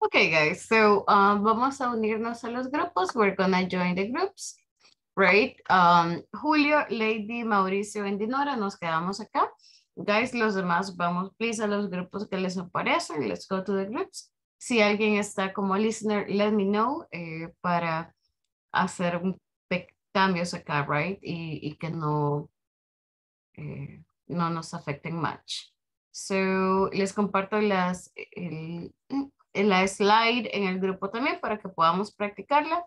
Okay, guys, so um, vamos a unirnos a los grupos. We're gonna join the groups, right? Um, Julio, Lady, Mauricio, and Dinora, nos quedamos acá. Guys, los demás, vamos, please, a los grupos que les aparecen. Let's go to the groups. Si alguien está como listener, let me know eh, para hacer un cambios acá, right? Y, y que no, eh, no nos afecten much. So, les comparto las... El, en la slide en el grupo también para que podamos practicarla.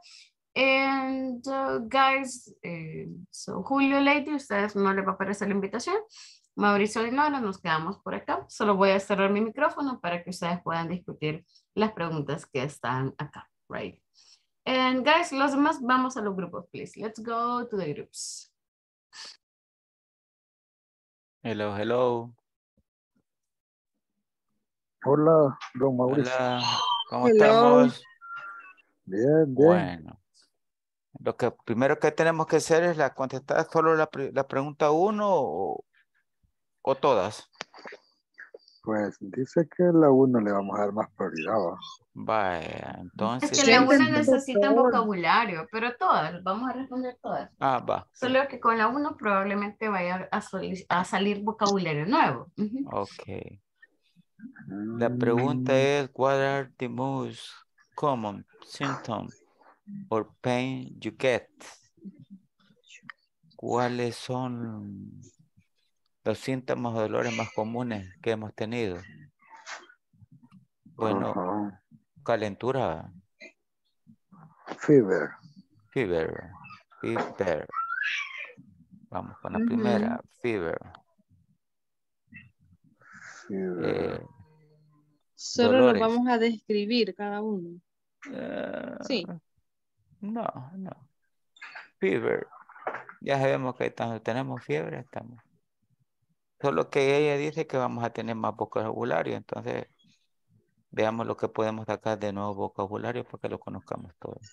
And uh, guys, eh, so Julio, Lady, ustedes no les va a aparecer la invitación. Mauricio y Nora, nos quedamos por acá. Solo voy a cerrar mi micrófono para que ustedes puedan discutir las preguntas que están acá, right? And guys, los demás, vamos a los grupos, please. Let's go to the groups. Hello, hello. Hola, don Mauricio. Hola, ¿cómo Hello. estamos? Bien, bien. Bueno, lo que primero que tenemos que hacer es la contestar solo la, la pregunta uno o, o todas. Pues dice que la uno le vamos a dar más prioridad. Vaya, entonces. Es que la uno necesita un vocabulario, pero todas, vamos a responder todas. Ah, va. Solo que con la uno probablemente vaya a, a salir vocabulario nuevo. Uh-huh. Ok. La pregunta es, what are the most common symptoms or pain you get? ¿Cuáles son los síntomas o dolores más comunes que hemos tenido? Bueno, uh-huh. calentura. Fever. Fever. Fever. Vamos con la uh-huh. primera, fever. Eh, Solo dolores. Lo vamos a describir cada uno. Uh, sí. No, no. Fever. Ya sabemos que cuando tenemos fiebre estamos. Solo que ella dice que vamos a tener más vocabulario. Entonces, veamos lo que podemos sacar de nuevo vocabulario para que lo conozcamos todos.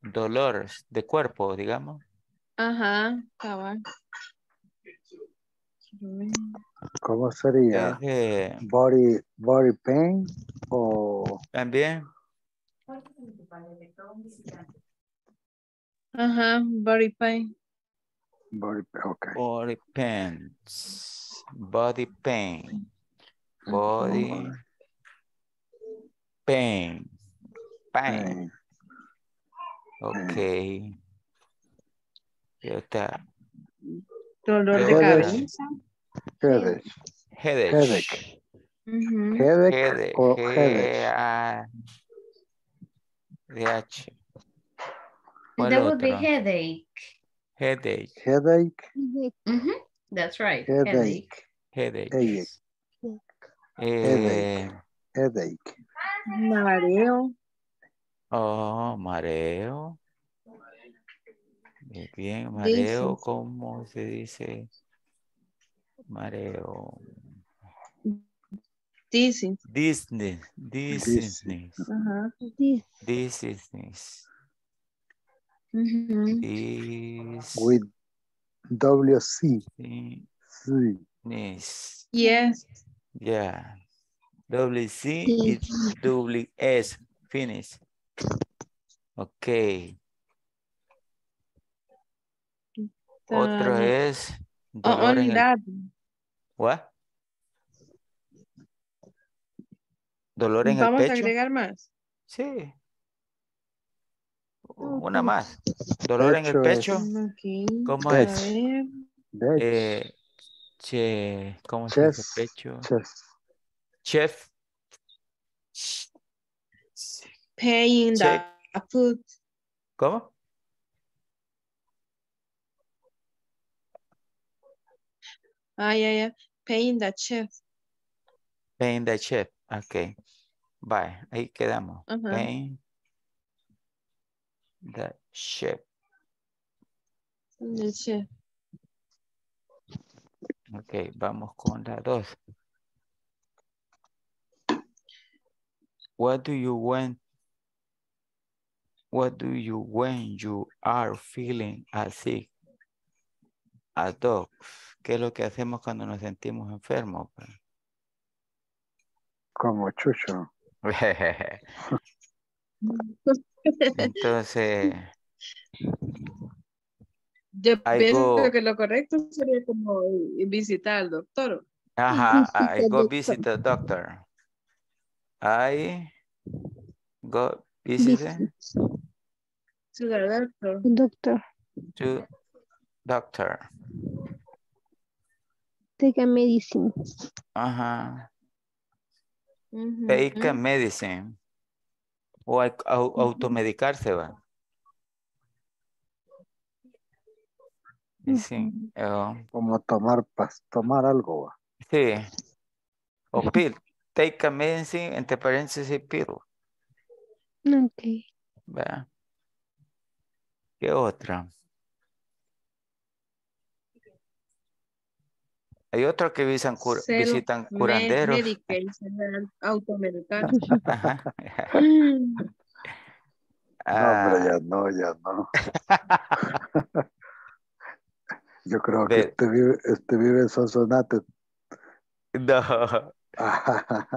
Dolores de cuerpo, digamos. Ajá, cabal. ¿Cómo sería? Eh, body, body pain o... También. Ajá, body pain. Body, okay. Body pain. Body pain. Body oh. pain. Pain. Ok. Ya está. Dolor de cabeza. Headache. Headache. Headache. Mm-hmm. Headache. Headache. Or headache. Headache. That would be headache. Headache. Headache. Mm-hmm. That's right. Headache. Headache. Headache. Headache. Headache. Mareo. Oh, mareo. Bien, mareo, ¿cómo se dice? Mareo. Dizzy. Disney. Dizziness. Uh-huh. Dizziness. Mm-hmm. Is with W C. C. Yes. Yes. Yeah. W C is W S. Finish. Okay. The... Otro es. Oh, unidad. El... What? Dolor en el pecho. ¿Vamos a agregar más? Sí. Una más. Dolor pecho en el pecho. Es... Okay. ¿Cómo Bech. Es? Bech. Eh, che, ¿cómo Chef. Se dice pecho? Chef. Chef. Pain the food. ¿Cómo? Ah, yeah, yeah. Pain the chef. Pain the chef. Ok. Bye. Ahí quedamos. Uh -huh. Pain the chef. The chef. Ok, vamos con la dos. What do you want? What do you when you are feeling as sick? A dog. ¿Qué es lo que hacemos cuando nos sentimos enfermos? Como chucho. Entonces. Yo pienso go... que lo correcto sería como visitar al doctor. Ajá, I go visit the doctor. I go visit to the doctor. Doctor. To doctor. Take a medicine. Ajá. Mm-hmm. Take a medicine. O a, a, automedicarse va. Sí. Oh. Como tomar pas, tomar algo va. Sí. O pill. Take a medicine entre paréntesis pill. Okay. Va. ¿Qué otra? Hay otros que visitan, cur visitan curanderos. Automedicados. Ah. No, hombre, ya no, ya no. Yo creo que este vive, este vive en Sonsonate. No.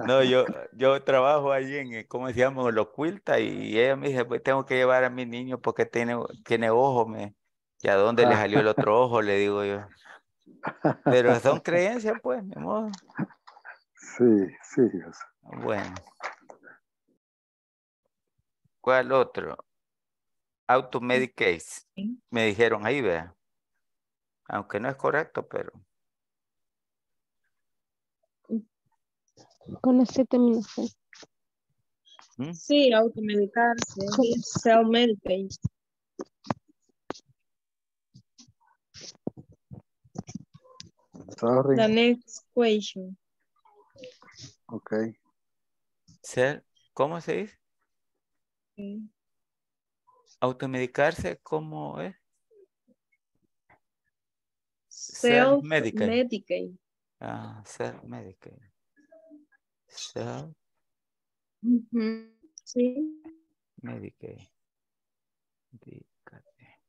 No, yo, yo trabajo allí en, ¿cómo se llama? Los Cuilta, y ella me dice, pues tengo que llevar a mi niño porque tiene, tiene ojo. Me. ¿Y a dónde le salió el otro ojo? Le digo yo. Pero son creencias, pues, mi modo. Sí, sí. Bueno. ¿Cuál otro? Automedicate. Me dijeron ahí, vea. Aunque no es correcto, pero. Con ese término. ¿Mm? Sí, automedicarse. Self-medicate. Sorry. The next question. Okay. Ser, ¿cómo se dice? Okay. Automedicarse, ¿cómo es? Self-medicate. Ah, self-medicate. Self. Mm-hmm. Sí. Medicate. Medicate.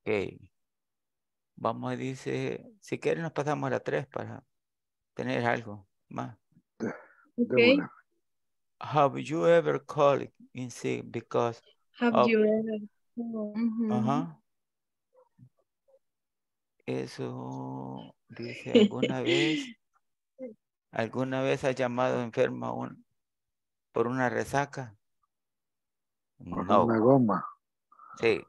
Okay. Vamos a decir, si quieren nos pasamos a la tres para tener algo más. Okay. Have you ever called in sick because Have of... you ever called? Mm-hmm. Ajá. Eso dice, ¿alguna vez alguna vez has llamado enferma un, por una resaca? Por no. Una goma. Sí.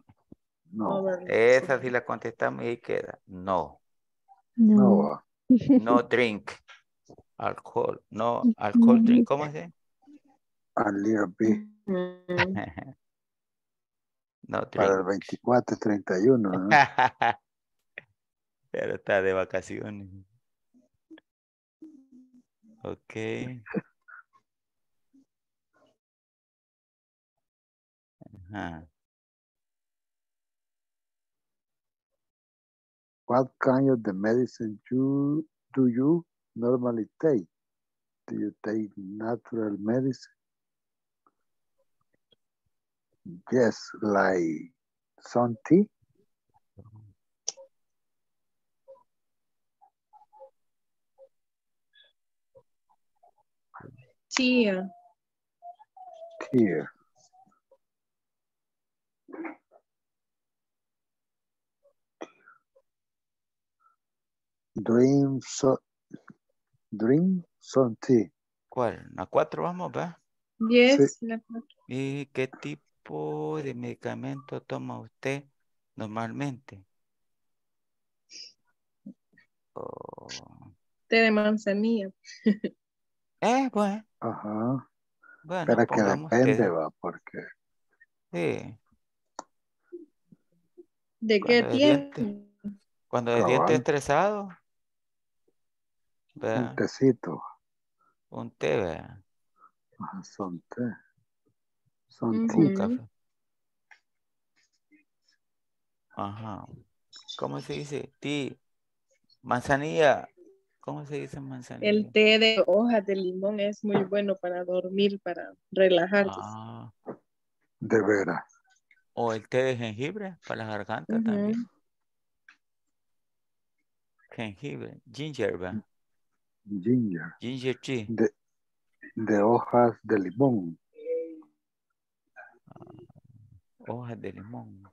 No. Esa sí la contestamos y ahí queda. No. No. No drink. Alcohol. No alcohol drink. ¿Cómo se dice? A little bit. No drink. Para el veinticuatro, treinta y uno. ¿No? Pero está de vacaciones. Ok. Ajá. What kind of the medicine you, do you normally take? Do you take natural medicine? Yes, like some tea. Tea. Tea. Drink so, drink some tea. ¿Cuál? La cuatro vamos, ¿verdad? Yes, sí. La cuatro. ¿Y qué tipo de medicamento toma usted normalmente? Oh. Té de manzanilla. Eh, bueno. Ajá. Bueno, pero que depende, va, porque... Sí. ¿De qué tiempo? Cuando el diente estresado. ¿Vean? Un tecito. Un té, ¿verdad? Ah, son té. Son té. Un café. Ajá. ¿Cómo se dice? Té. Manzanilla. ¿Cómo se dice manzanilla? El té de hojas de limón es muy bueno para dormir, para relajarse. Ah. De veras. O el té de jengibre para la garganta uh-huh. también. Jengibre, ginger, ¿verdad? Ginger. Ginger tea. De, de hojas de limón. Ah, hojas de limón.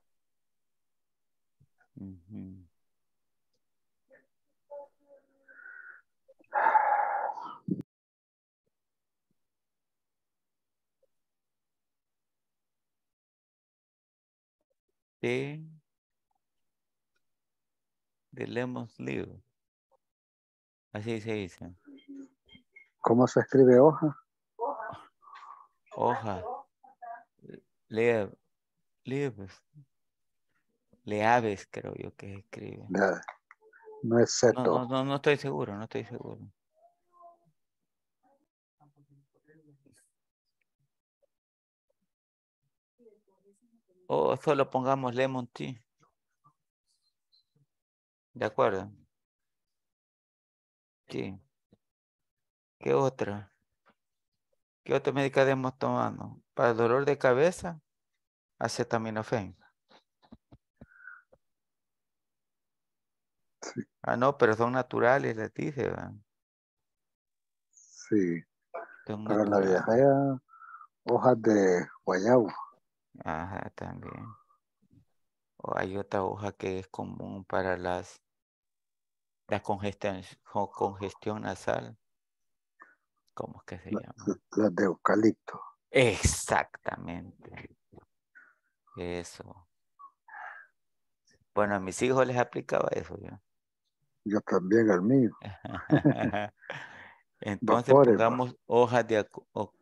Uh-huh. De, de lemon sleeve. Así se dice. ¿Cómo se escribe hoja? Hoja. Leaves. Leaves. Leaves creo yo que se escribe. No, no es cierto. No, no, no estoy seguro, no estoy seguro. O solo pongamos lemon tea. ¿De acuerdo? Sí. ¿Qué otra? ¿Qué otra medicación tomando? Para el dolor de cabeza, acetaminofén. Sí. Ah, no, pero son naturales, les dije, ¿verdad? Sí. Son para naturales. La diarrea, hojas de guayabo. Ajá, también. O hay otra hoja que es común para las la congestión, congestión nasal. ¿Cómo es que se la, llama? La de eucalipto. Exactamente. Eso. Bueno, a mis hijos les aplicaba eso yo. Yo también al mío. Entonces Vapores, pongamos man. Hojas de... Oh,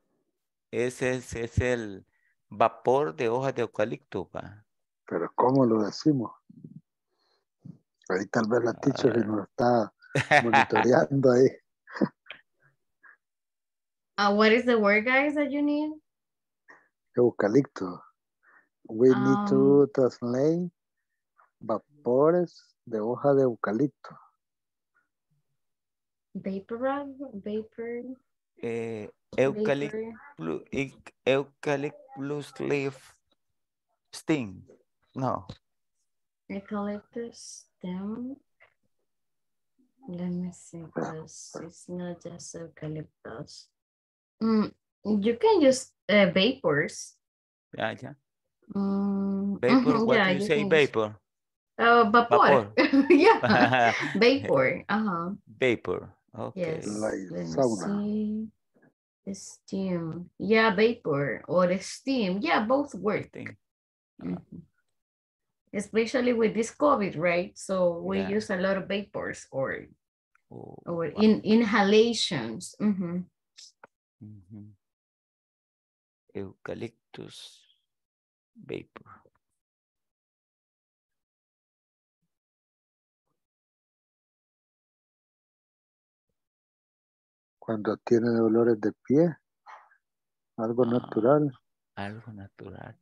ese, ese es el... Vapor de hojas de eucalipto, pa. Pero ¿cómo lo decimos? Ahí tal vez la teacher nos está monitoreando ahí. Uh, what is the word, guys, that you need? Eucalipto. We um, need to translate vapores de hoja de eucalipto. Vapor, vapor. Eh, eucalipt blue, eucalipt blue leaf stem. No. Eucalyptus stem. Let me see, because it's not just eucalyptus. Mm, you can use uh, vapors. Yeah, yeah. Mm, vapor. What yeah, do you, you say? Vapor. Uh, vapor. Vapor. Yeah. Vapor. Uh huh. Vapor. Okay. Yes. Like let's see. Steam. Yeah, vapor or steam. Yeah, both work. Mm-hmm. Especially with this COVID, right? So we yeah. use a lot of vapors or oh, or wow. in inhalations. Mm-hmm. Mm-hmm. Eucalyptus vapor. Cuando tiene dolores de pie, algo ah, natural. Algo natural.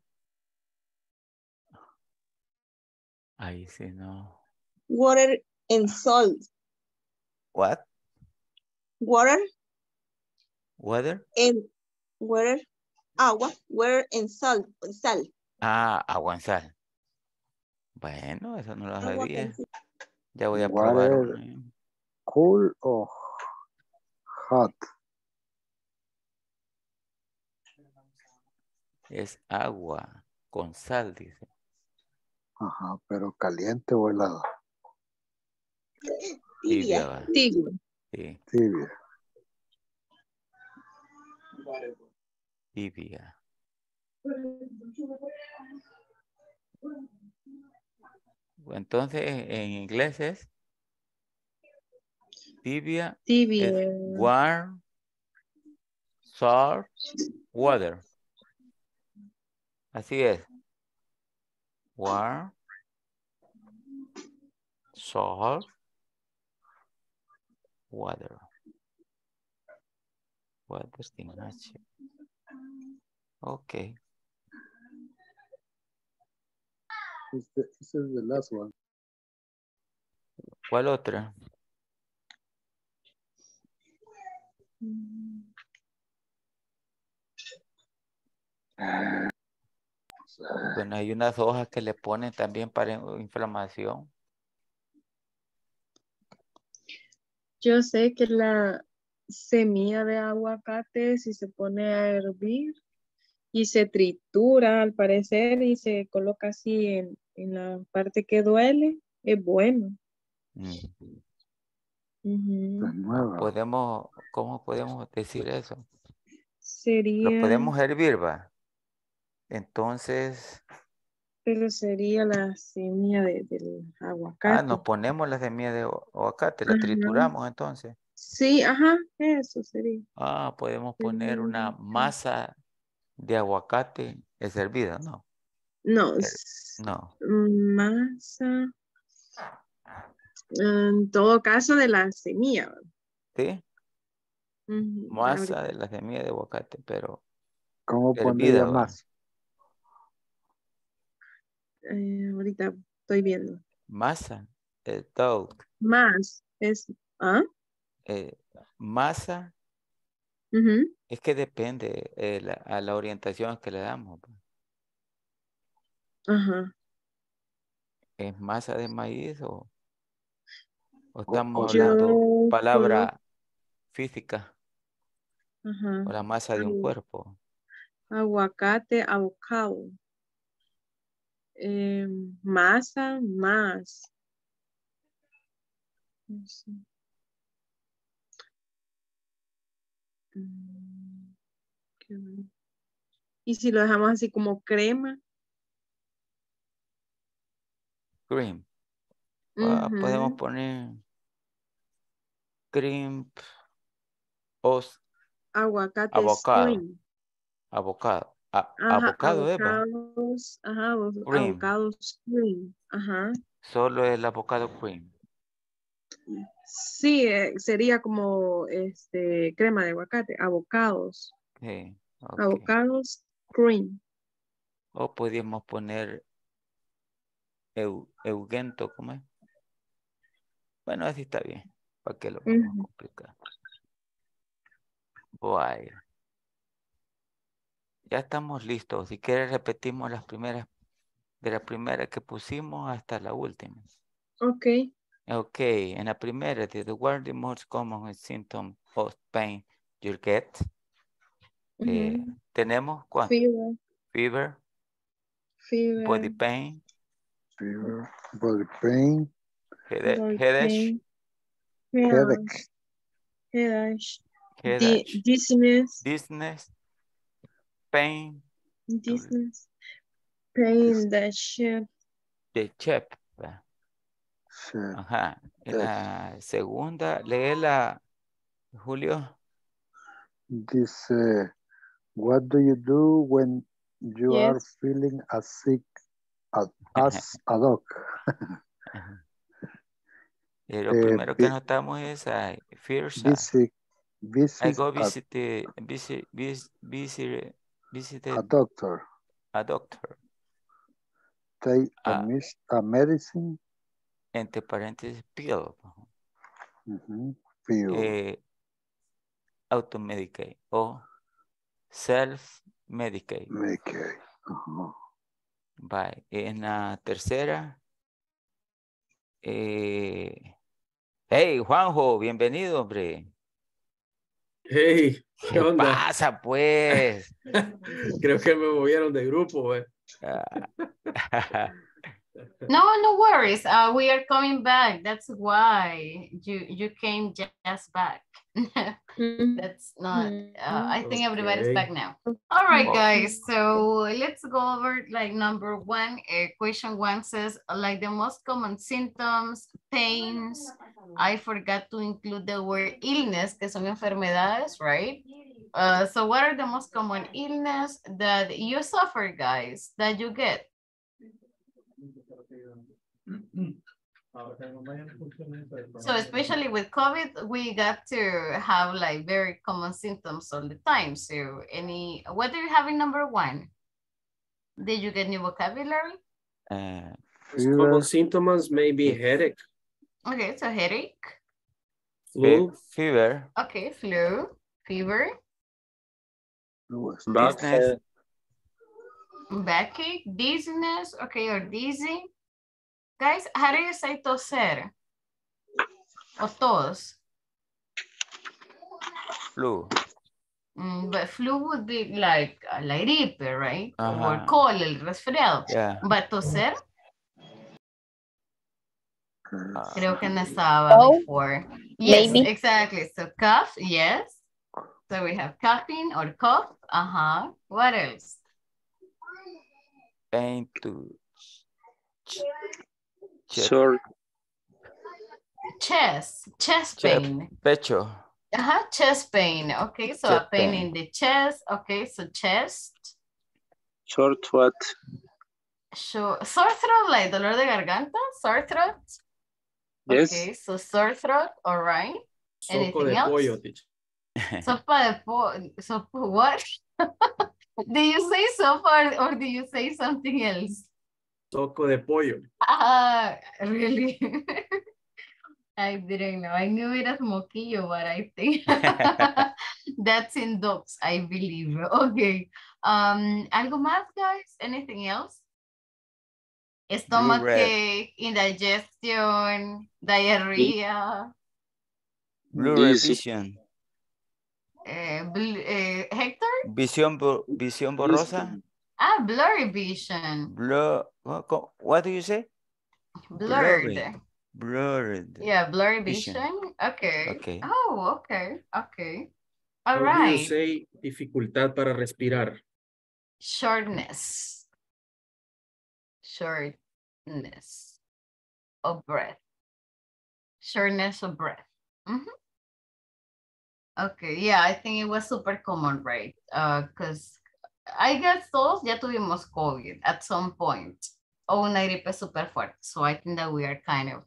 Ahí sí no. water and salt. What? Water. Water. And water. Agua, water and salt. Sal. Ah, agua en sal. Bueno, eso no lo sabía. Ya voy a water, probar. Cool o hot. Es agua con sal, dice. Ajá, pero caliente o helado. Tibia. Tibia. Sí. Tibia. Tibia. Entonces, en inglés es tibia, tibia. Es warm, salt, water. Así es. Warm, salt, water. Water in nature. Okay. This is the last one. ¿Cuál otra? Bueno, hay unas hojas que le ponen también para inflamación. Yo sé que la semilla de aguacate, si se pone a hervir y se tritura al parecer y se coloca así en, en la parte que duele, es bueno. Mm. Uh-huh. Podemos, ¿cómo podemos decir eso? Sería... Lo podemos hervir, va. Entonces... Pero sería la semilla de, del aguacate. Ah, nos ponemos la semilla de aguacate, la ajá. Trituramos entonces. Sí, ajá, eso sería. Ah, podemos poner una masa de aguacate, ¿es hervida? No. No. No. Masa. En todo caso de la semilla. Sí. Uh-huh. Masa de la semilla de aguacate, pero... ¿Cómo poner más? Eh, ahorita estoy viendo. Masa, eh, dough. Más, es, ¿ah? Eh, masa, uh-huh. Es que depende eh, la, a la orientación que le damos. Uh-huh. ¿Es masa de maíz o, o estamos yo, hablando palabra uh-huh. física? Uh-huh. O la masa de un cuerpo. Aguacate, avocado. Eh, masa, más. No sé. Y si lo dejamos así como crema. Cream. Uh-huh. Podemos poner cream o aguacate. Avocado. Cream. Avocado. A, ajá, avocado, avocados, Eva. Ajá, cream. Avocados cream. Ajá. Solo el avocado cream. Sí, eh, sería como este crema de aguacate, avocados. Sí, okay. Avocados cream. O podríamos poner eu, eugento, ¿cómo es? Bueno, así está bien. ¿Para qué lo vamos uh-huh. a complicar? Bueno. Ya estamos listos. Si quieres repetimos las primeras, de la primera que pusimos hasta la última. Ok. Ok. En la primera, the word the most common symptom of pain you get. Mm-hmm. eh, tenemos ¿cuál? Fever. Fever. Fever. Body pain. Fever. Body pain. Headache. Headache. Headache. Headache. Headache. Dizziness. Dizziness. Pain. Distance. Pain the shape. The shape. Ajá. En la segunda, léela, Julio. Dice, uh, what do you do when you yes. are feeling as sick as, as a dog? Lo primero uh, que notamos es uh, fierce. Visit, visit I go visit, a, visit, visit, visit visited a doctor. A doctor. Take a, a, a medicine. entre paréntesis, pill. Uh-huh. Pill. Eh, automedicate o self-medicate. Medicate. Uh-huh. Bye. En la tercera, eh, hey, Juanjo, bienvenido, hombre. Hey, ¿qué, ¿Qué onda? Pasa, pues? Creo que me movieron de grupo, eh. No, no worries. Uh, we are coming back. That's why you you came just back. That's not. Uh, I think okay. Everybody's back now. All right, guys. So let's go over like number one. Uh, question one says like the most common symptoms, pains. I forgot to include the word illness, que son enfermedades, right? Uh, so what are the most common illness that you suffer, guys? That you get. So especially with COVID, we got to have like very common symptoms all the time. So any, what do you have in number one? Did you get new vocabulary? Uh, common symptoms may be headache. Okay, so headache. Flu. Fever. Okay, flu. Fever. Business. Backache, dizziness, okay, or dizzy. Guys, how do you say toser? Or tos? Flu. Mm, but flu would be like la gripe, right? Uh -huh. Or cold, el resfriado. Yeah. But toser? Uh, Creo que no estaba oh, before. Yes, maybe. Exactly. So cough, yes. So we have coughing or cough. Uh-huh. What else? Pain to chest. Sorry. Chest. Chest pain. Pecho. Uh-huh. Chest pain. Okay, so chest a pain, pain in the chest. Okay, so chest. Short throat. Short, sore throat, like dolor de garganta? Sore throat? Yes. Okay, so sore throat, all right. Sopa Anything de else? Pollo, sopa de pollo. Sopa what? Do you say sopa or, or do you say something else? Soco de pollo. Ah, really? I didn't know. I knew it as moquillo, but I think that's in dogs, I believe. Okay. Um, algo más, guys? Anything else? Stomach ache, indigestion, diarrhea. Blue vision. Uh, uh, Hector? Visión, visión borrosa. Ah, blurry vision. Blur, what do you say? Blurred. Blurred. Yeah, blurry vision. vision. Okay. okay. Oh, okay. Okay. All How right. do you say dificultad para respirar? Shortness. Shortness of breath. Shortness of breath. Mm-hmm. Okay, yeah, I think it was super common, right? Because uh, I guess todos ya tuvimos COVID at some point. O una gripe super fuerte. So I think that we are kind of,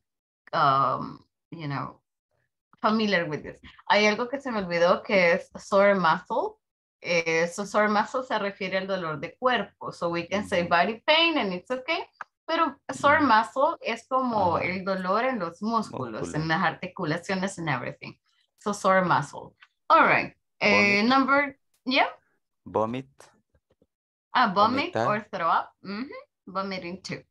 um, you know, familiar with this. Hay algo que se me olvidó que es sore muscle. Eh, so sore muscle se refiere al dolor de cuerpo. So we can say body pain and it's okay. Pero sore muscle es como el dolor en los músculos, en las articulaciones and everything. So sore muscle. All right. Uh, number, yeah. Vomit. Ah, vomit Vomitar. Or throw up. Mm-hmm. Vomiting too.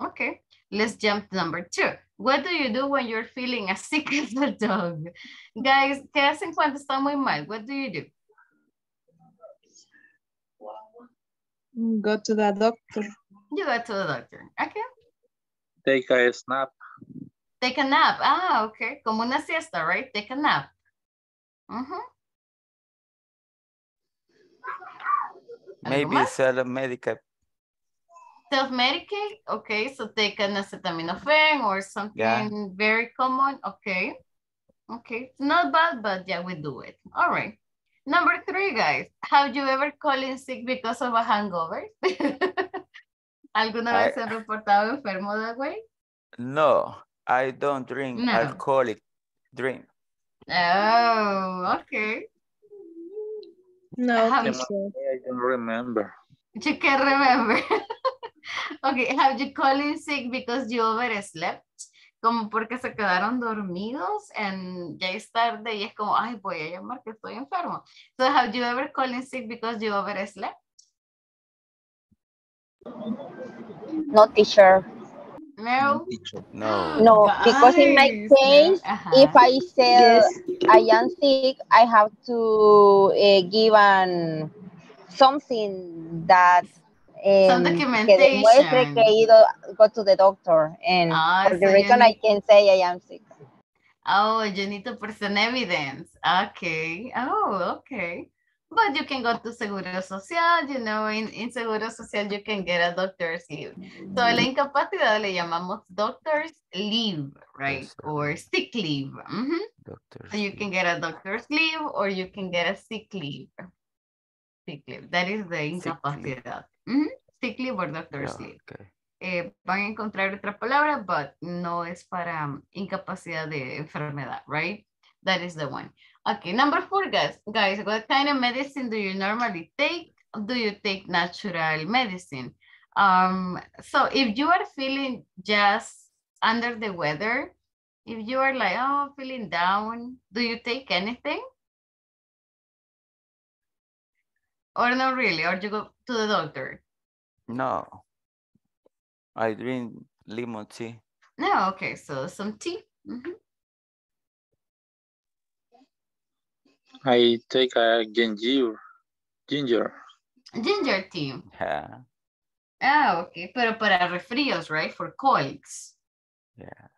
Okay. Let's jump to number two. What do you do when you're feeling as sick as a dog? Guys, ¿qué hacen cuando está muy mal? What do you do? Go to the doctor. You go to the doctor. Okay. Take a snap. Take a nap. Ah, okay. Como una siesta, right? Take a nap. Uh-huh. Maybe self-medicate. Self-medicate? Okay, so take an acetaminophen or something yeah. very common. Okay. Okay. Not bad, but yeah, we do it. All right. Number three, guys. Have you ever called in sick because of a hangover? ¿Alguna vez I... se han reportado enfermo de güey? No. I don't drink no. alcoholic drink. Oh, okay. No, have, sure. I don't remember. You can't remember. Okay, have you called in sick because you overslept? como porque se quedaron dormidos and ya es tarde y es como, ay, voy a llamar que estoy enfermo. So have you ever called in sick because you overslept? No, teacher. No? No. No, guys, because in my case, no. Uh-huh. If I say yes. I am sick, I have to uh, give an something that um, que demuestre que I go to the doctor. And oh, for so the reason I can say I am sick. Oh, you need to present evidence. Okay. Oh, okay. But you can go to Seguro Social, you know, in, in Seguro Social you can get a doctor's leave. So a la incapacidad le llamamos doctor's leave, right? Or sick leave. Mm-hmm. So you can get a doctor's leave or you can get a sick leave. Sick leave, that is the incapacidad. Mm-hmm. Sick leave or doctor's oh, leave. Okay. Eh, van a encontrar otra palabra, but no es para um, incapacidad de enfermedad, right? That is the one. Okay, number four, guys. Guys, what kind of medicine do you normally take? Do you take natural medicine? Um, so if you are feeling just under the weather, if you are like, oh, feeling down, do you take anything? Or not really? Or you go to the doctor? No. I drink lemon tea. No, okay, so some tea. Mm-hmm. I take a ginger, ginger. Ginger tea. Yeah. Ah, okay. Pero para resfríos, right? For colds. Yeah.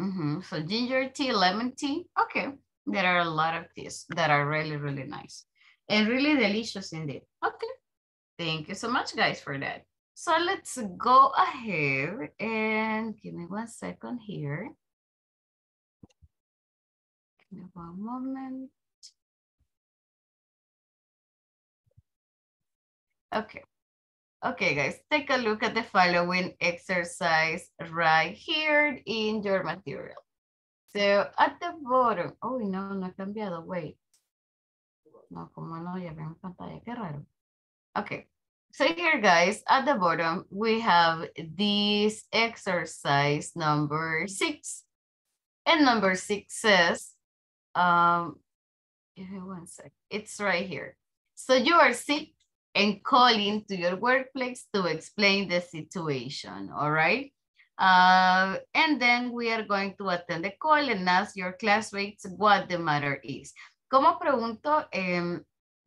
Mm-hmm. So ginger tea, lemon tea. Okay. There are a lot of teas that are really, really nice. And really delicious indeed. Okay. Thank you so much, guys, for that. So let's go ahead and give me one second here. One moment. Okay. Okay, guys, take a look at the following exercise right here in your material. So at the bottom, oh, no, no he cambiado, wait. No, como no, ya veo en pantalla, qué raro. Okay, so here, guys, at the bottom, we have this exercise number six. And number six says, Um, give me one sec. It's right here. So you are sick and calling to your workplace to explain the situation, all right? Uh, and then we are going to attend the call and ask your classmates what the matter is. ¿Cómo pregunto? Eh,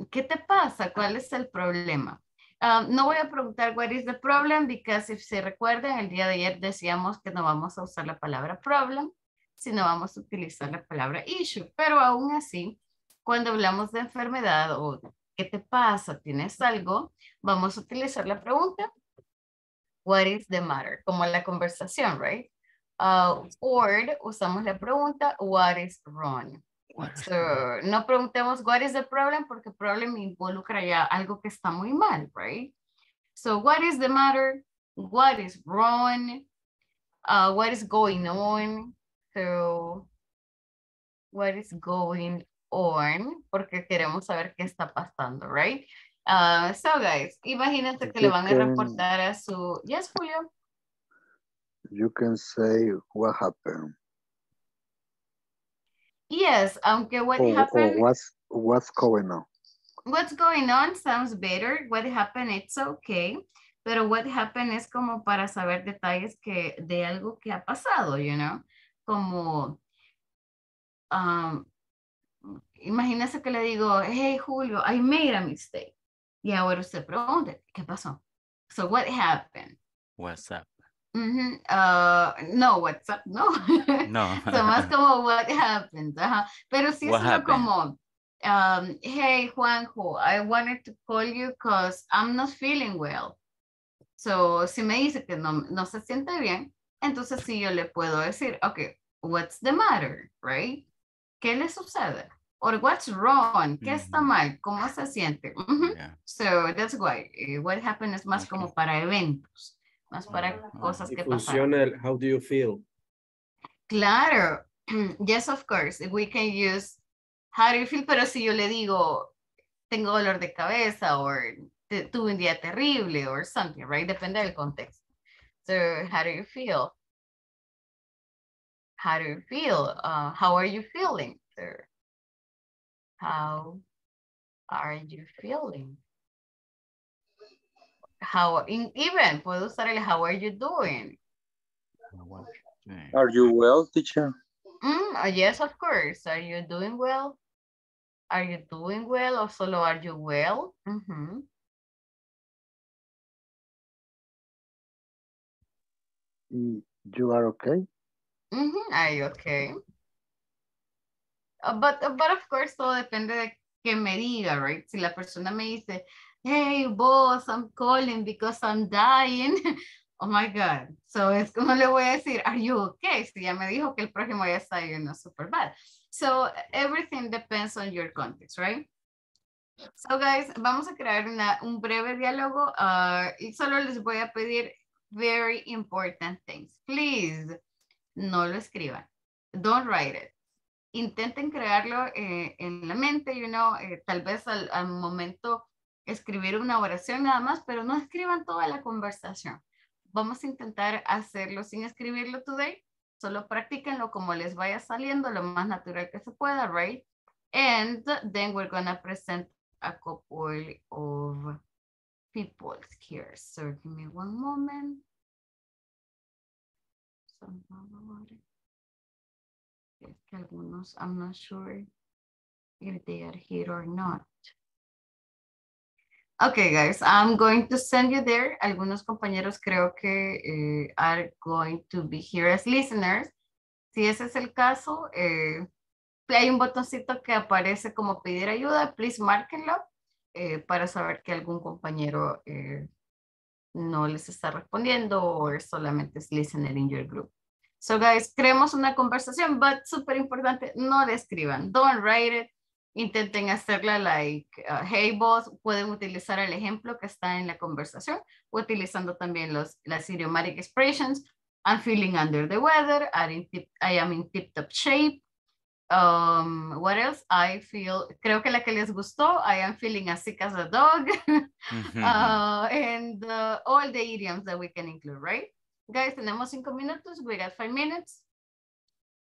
¿Qué te pasa? ¿Cuál es el problema? Um, no voy a preguntar what is the problem because if se recuerdan, el día de ayer decíamos que no vamos a usar la palabra problem, sino vamos a utilizar la palabra issue. Pero aún así, cuando hablamos de enfermedad o ¿qué te pasa? ¿Tienes algo? Vamos a utilizar la pregunta, what is the matter? Como la conversación, right? Uh, or usamos la pregunta, what is wrong? So, no preguntemos what is the problem porque problem involucra ya algo que está muy mal, right? So, what is the matter? What is wrong? Uh, what is going on? So, what is going on? Porque queremos saber qué está pasando, right? Uh, so, guys, imagínense que you le van can, a reportar a su... Yes, Julio? You can say what happened. Yes, aunque what oh, happened... Oh, what's, what's going on? What's going on sounds better. What happened, it's okay. Pero what happened es como para saber detalles que, de algo que ha pasado, you know? Como, um, imagínese que le digo, hey, Julio, I made a mistake. Y ahora usted pregunta, ¿qué pasó? So, what happened? What's up? Mm-hmm. uh, no, what's up, no. No. So, más como, what happened? Uh-huh. Pero sí what es happened? Como, um, hey, Juanjo, I wanted to call you because I'm not feeling well. So, si me dice que no, no se siente bien, entonces sí yo le puedo decir, okay, what's the matter, right? ¿Qué le sucede? Or what's wrong? ¿Qué está mal? ¿Cómo se siente? Mm-hmm. Yeah. So that's why what happened es más okay. Como para eventos, más para oh, cosas oh. que pasan. How do you feel? Claro, yes, of course. We can use how do you feel, pero si yo le digo, tengo dolor de cabeza or tuve un día terrible or something, right? Depende del contexto. So how do you feel? How do you feel? Uh, how are you feeling, sir? How are you feeling? How, in, even, puedo usar el how are you doing? Are you well, teacher? Mm, yes, of course. Are you doing well? Are you doing well? Or solo are you well? Mm-hmm. You are okay? Mm-hmm. Are you okay? Uh, but, uh, but of course, todo depende de que me diga, right? Si la persona me dice, hey, boss, I'm calling because I'm dying. Oh my God. So es como le voy a decir, are you okay? Si ya me dijo que el próximo ya está, you know, super bad. So everything depends on your context, right? So guys, vamos a crear una, un breve diálogo uh, y solo les voy a pedir very important things. Please, no lo escriban. Don't write it. Intenten crearlo eh, en la mente, you know, eh, tal vez al, al momento escribir una oración nada más, pero no escriban toda la conversación. Vamos a intentar hacerlo sin escribirlo today. Solo practíquenlo como les vaya saliendo, lo más natural que se pueda, right? And then we're going to present a couple of people here. So give me one moment. Algunos, I'm not sure if they are here or not. Okay, guys, I'm going to send you there. Algunos compañeros creo que eh, are going to be here as listeners. Si ese es el caso, eh, hay un botoncito que aparece como pedir ayuda. Please márquenlo eh, para saber que algún compañero eh, no les está respondiendo o solamente es listener in your group. So, guys, creemos una conversación, but súper importante, no la escriban. Don't write it. Intenten hacerla like, uh, hey boss, pueden utilizar el ejemplo que está en la conversación, utilizando también los, las idiomatic expressions. I'm feeling under the weather, I, tip, I am in tip-top shape. Um, what else? I feel, creo que la que les gustó, I am feeling as sick as a dog. Mm-hmm. uh, and uh, all the idioms that we can include, right? Guys, tenemos cinco minutos, we got five minutes.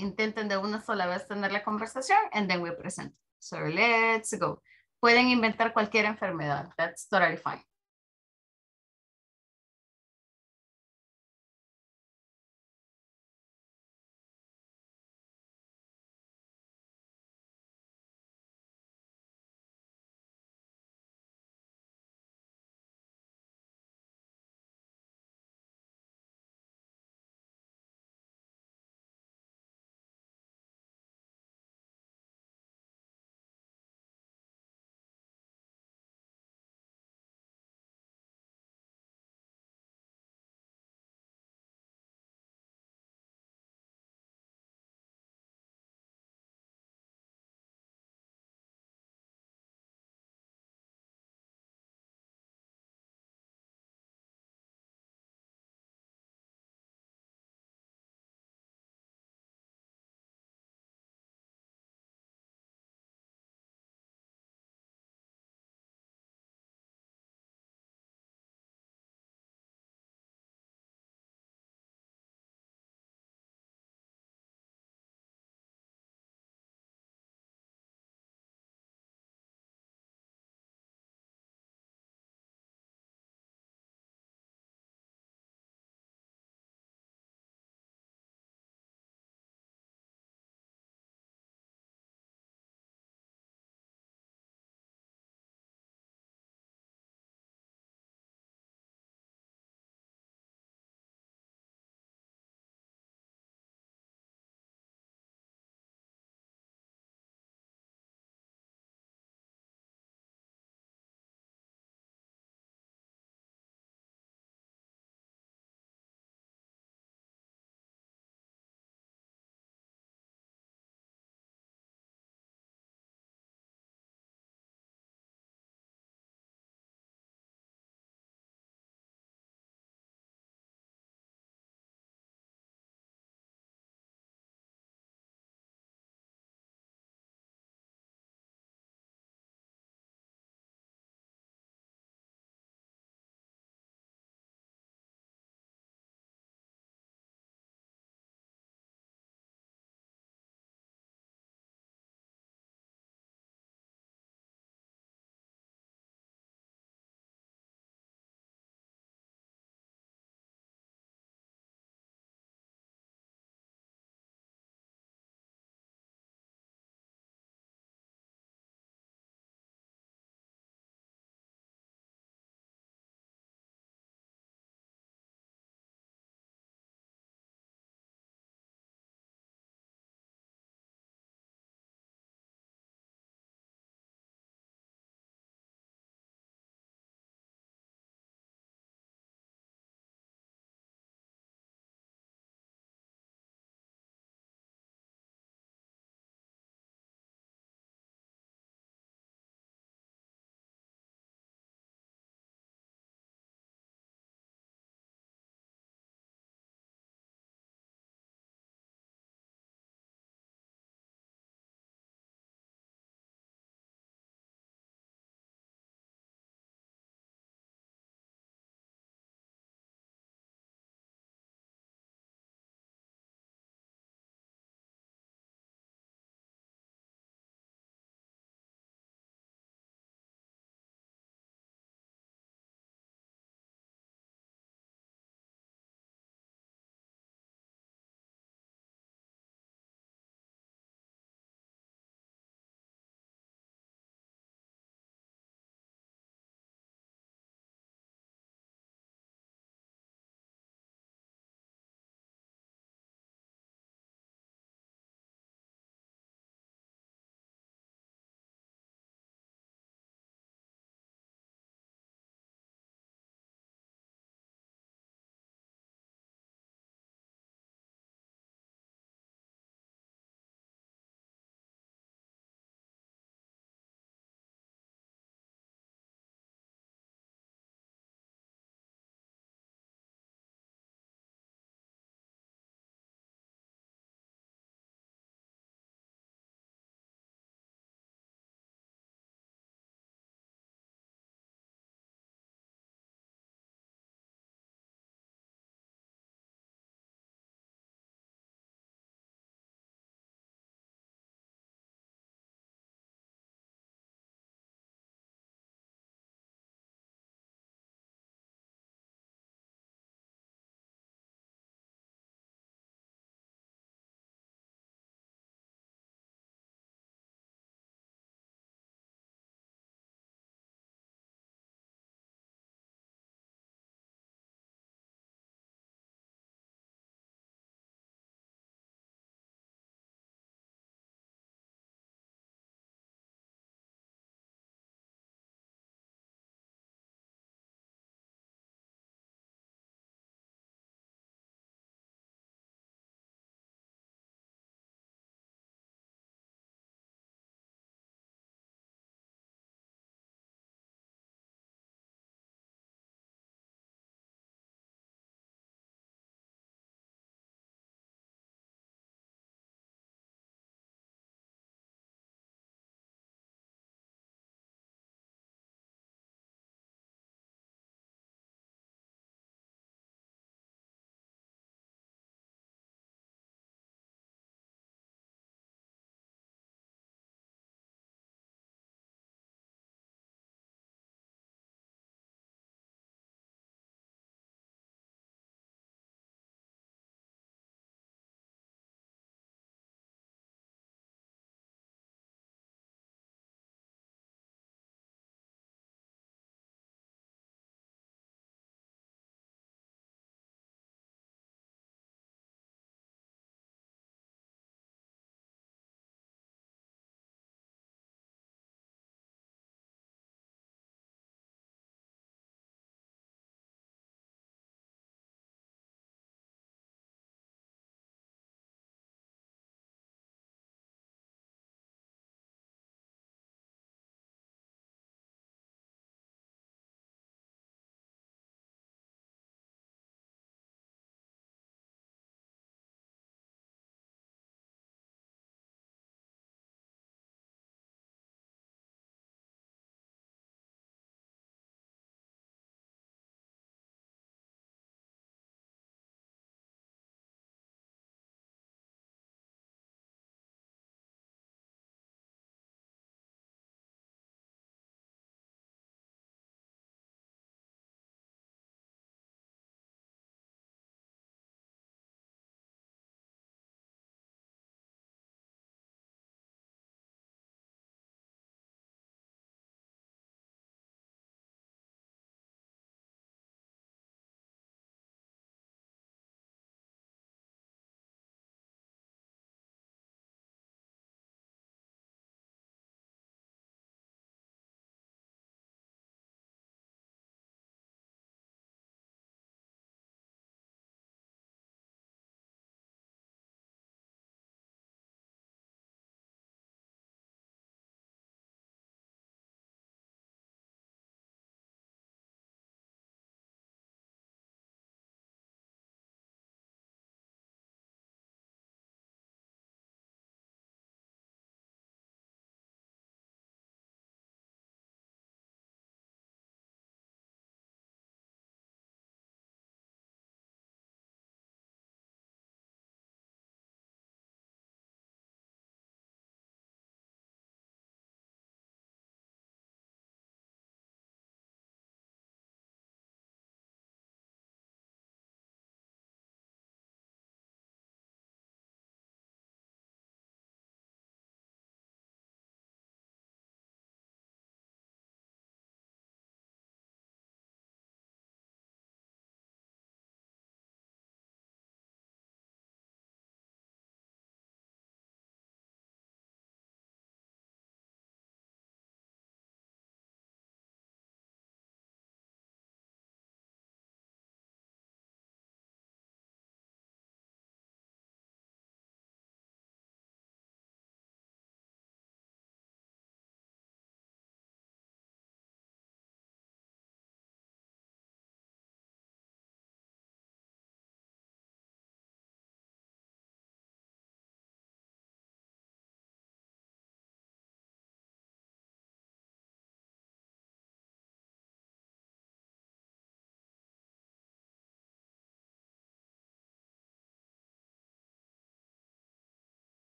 Intenten de una sola vez tener la conversación, and then we present. So let's go. Pueden inventar cualquier enfermedad. That's totally fine.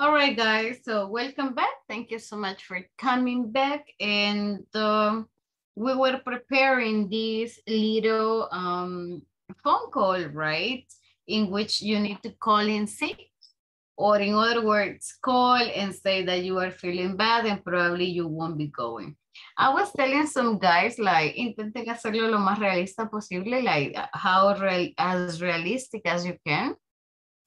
All right, guys, so welcome back. Thank you so much for coming back. And um, we were preparing this little um, phone call, right? In which you need to call in sick, or in other words, call and say that you are feeling bad and probably you won't be going. I was telling some guys, like, intenten hacerlo lo más realista posible, like how real, as realistic as you can.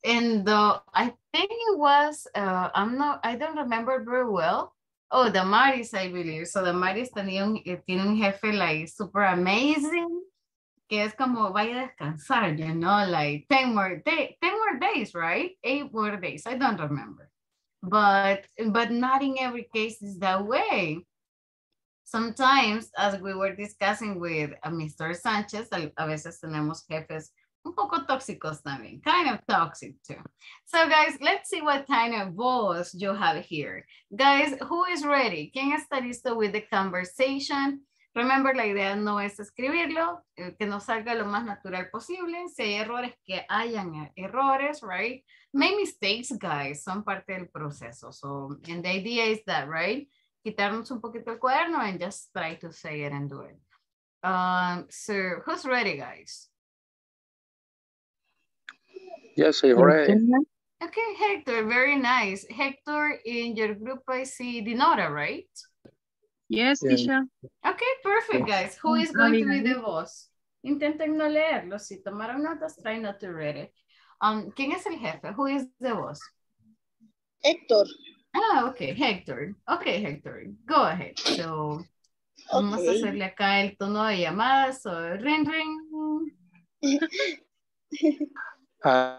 And uh, I think it was, uh, I'm not, I don't remember very well. Oh, the Maris, I believe. So the Maris tenía un, tiene un jefe like super amazing, que es como vaya a descansar, you know, like ten more days, right? Eight more days, I don't remember. But, but not in every case is that way. Sometimes, as we were discussing with uh, Mister Sanchez, a veces tenemos jefes un poco tóxicos también, kind of toxic too. So guys, let's see what kind of voice you have here. Guys, who is ready? ¿Quién está listo with the conversation? Remember, la idea no es escribirlo, que nos salga lo más natural posible. Si hay errores, que hayan errores, right? Make mistakes, guys, son parte del proceso. So, and the idea is that, right? Quitarnos un poquito el cuaderno and just try to say it and do it. Um, so, who's ready, guys? Yes, I'm ready. Okay, Hector, very nice. Hector, in your group I see Dinora, right? Yes, teacher. Okay, perfect, guys. Who is going to be the boss? Intenten no leerlo. Si tomaron notas, try not to read it. Um, ¿Quién es el jefe? Who is the boss? Hector. Ah, okay, Hector. Okay, Hector. Go ahead. So, okay. Vamos a hacerle acá el tono de llamada. So, ring, ring. Uh,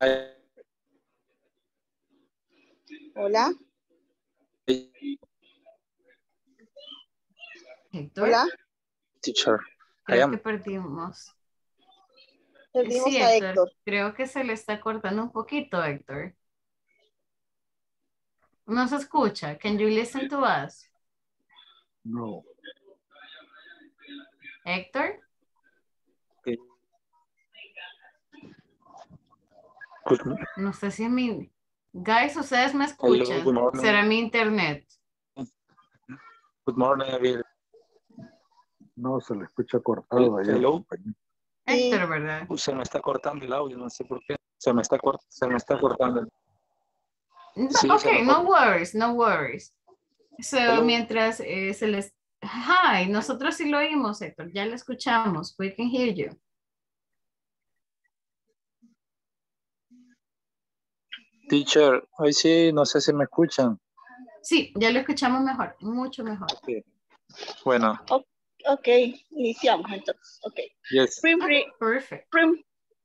I... Hola. Hector. Hola. Teacher, creo I am. Que perdimos. Perdimos sí, a Hector. Hector. Creo que se le está cortando un poquito, Hector. No se escucha. Can you listen to us? No. Hector? Okay. No sé si es mi... Guys, ustedes me escuchan. Hello, será mi internet. Good morning, David. No, se le escucha cortado. Hello. Hector, ¿verdad? Uh, se me está cortando el audio, no sé por qué. Se me está, cort se me está cortando. No, sí, ok, no worries, no worries. So, hello. Mientras eh, se les... Hi, nosotros sí lo oímos, Hector. Ya lo escuchamos. We can hear you. Teacher, hoy sí, no sé si me escuchan. Sí, ya lo escuchamos mejor, mucho mejor. Okay. Bueno. O ok, iniciamos entonces. Ok. Yes. Ring, ring. Okay, perfect. Ring,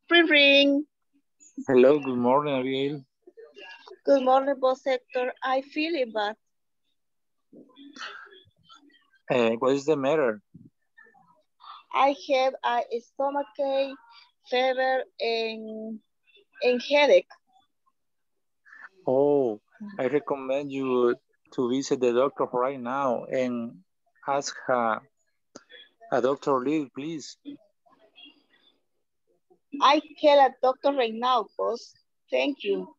ring, ring. Hello, good morning, Abigail. Good morning, boss Hector. I feel it, but... Uh, what is the matter? I have a stomachache, fever, and, and headache. Oh, I recommend you to visit the doctor right now and ask her, a doctor leave, please. I tell a doctor right now, boss. Thank you.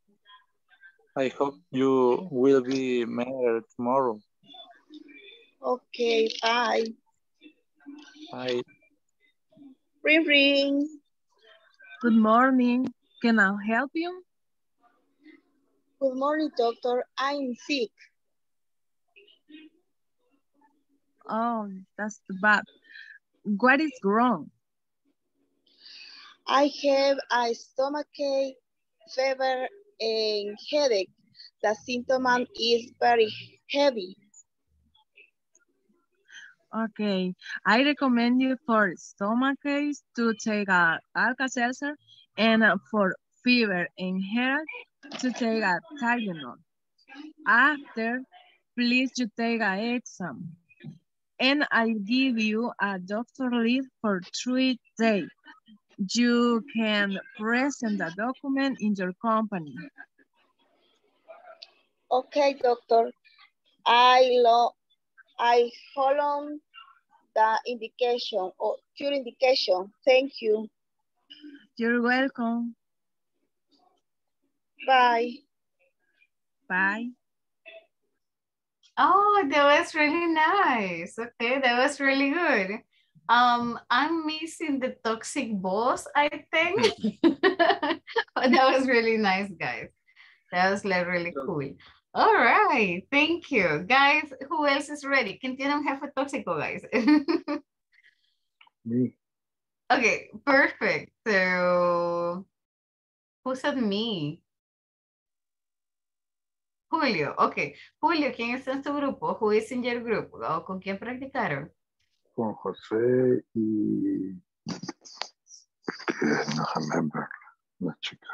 I hope you will be better tomorrow. Okay, bye. Bye. Ring, ring. Good morning. Can I help you? Good morning, doctor. I'm sick. Oh, that's bad. What is wrong? I have a stomachache, fever, and headache. The symptom is very heavy. Okay. I recommend you for stomachache to take a Alka-Seltzer and for fever and headache to take a Tylenol. After, please you take an exam. And I give you a doctor leave for three days. You can present the document in your company. Okay, doctor. I love, I follow the indication or your indication. Thank you. You're welcome. Bye. Bye. Oh, that was really nice. Okay, that was really good. Um, I'm missing the toxic boss, I think. That was really nice, guys. That was like really cool. All right, thank you. Guys, who else is ready? ¿Quién tiene un jefe tóxico, guys? Me. Okay, perfect. So, who said me? Julio, okay. Julio, ¿quién está en tu grupo? Who is in your group? ¿O con quién practicaron? Con José y... no remember, la chica.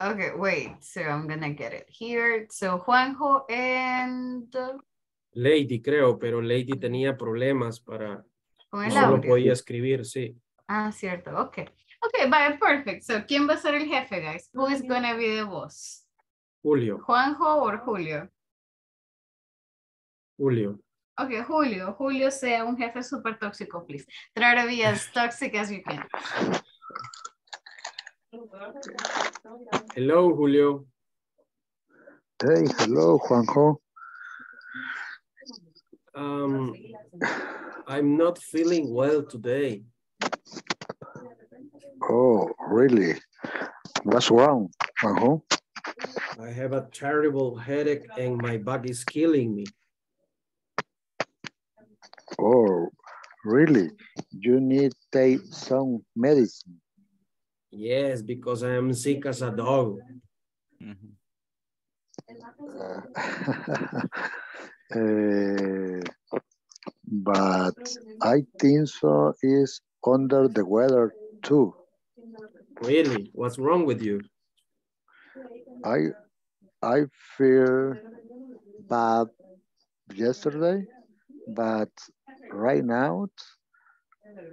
Okay, wait, so I'm gonna get it here. So Juanjo and... Lady, creo, pero Lady tenía problemas para... Con el audio. No podía escribir, sí. Ah, cierto, okay. Okay, bye, perfect. So, ¿quién va a ser el jefe, guys? Who is gonna be the boss? Julio. Juanjo or Julio? Julio. Okay, Julio. Julio sea un jefe super tóxico, please. Try to be as toxic as you can. Hello, Julio. Hey, hello, Juanjo. Um, I'm not feeling well today. Oh, really? What's wrong, Juanjo? I have a terrible headache and my back is killing me. Oh, really? You need to take some medicine. Yes, because I am sick as a dog. Mm-hmm. uh, uh, but I think so is under the weather too. Really? What's wrong with you? I I feel bad yesterday, but right now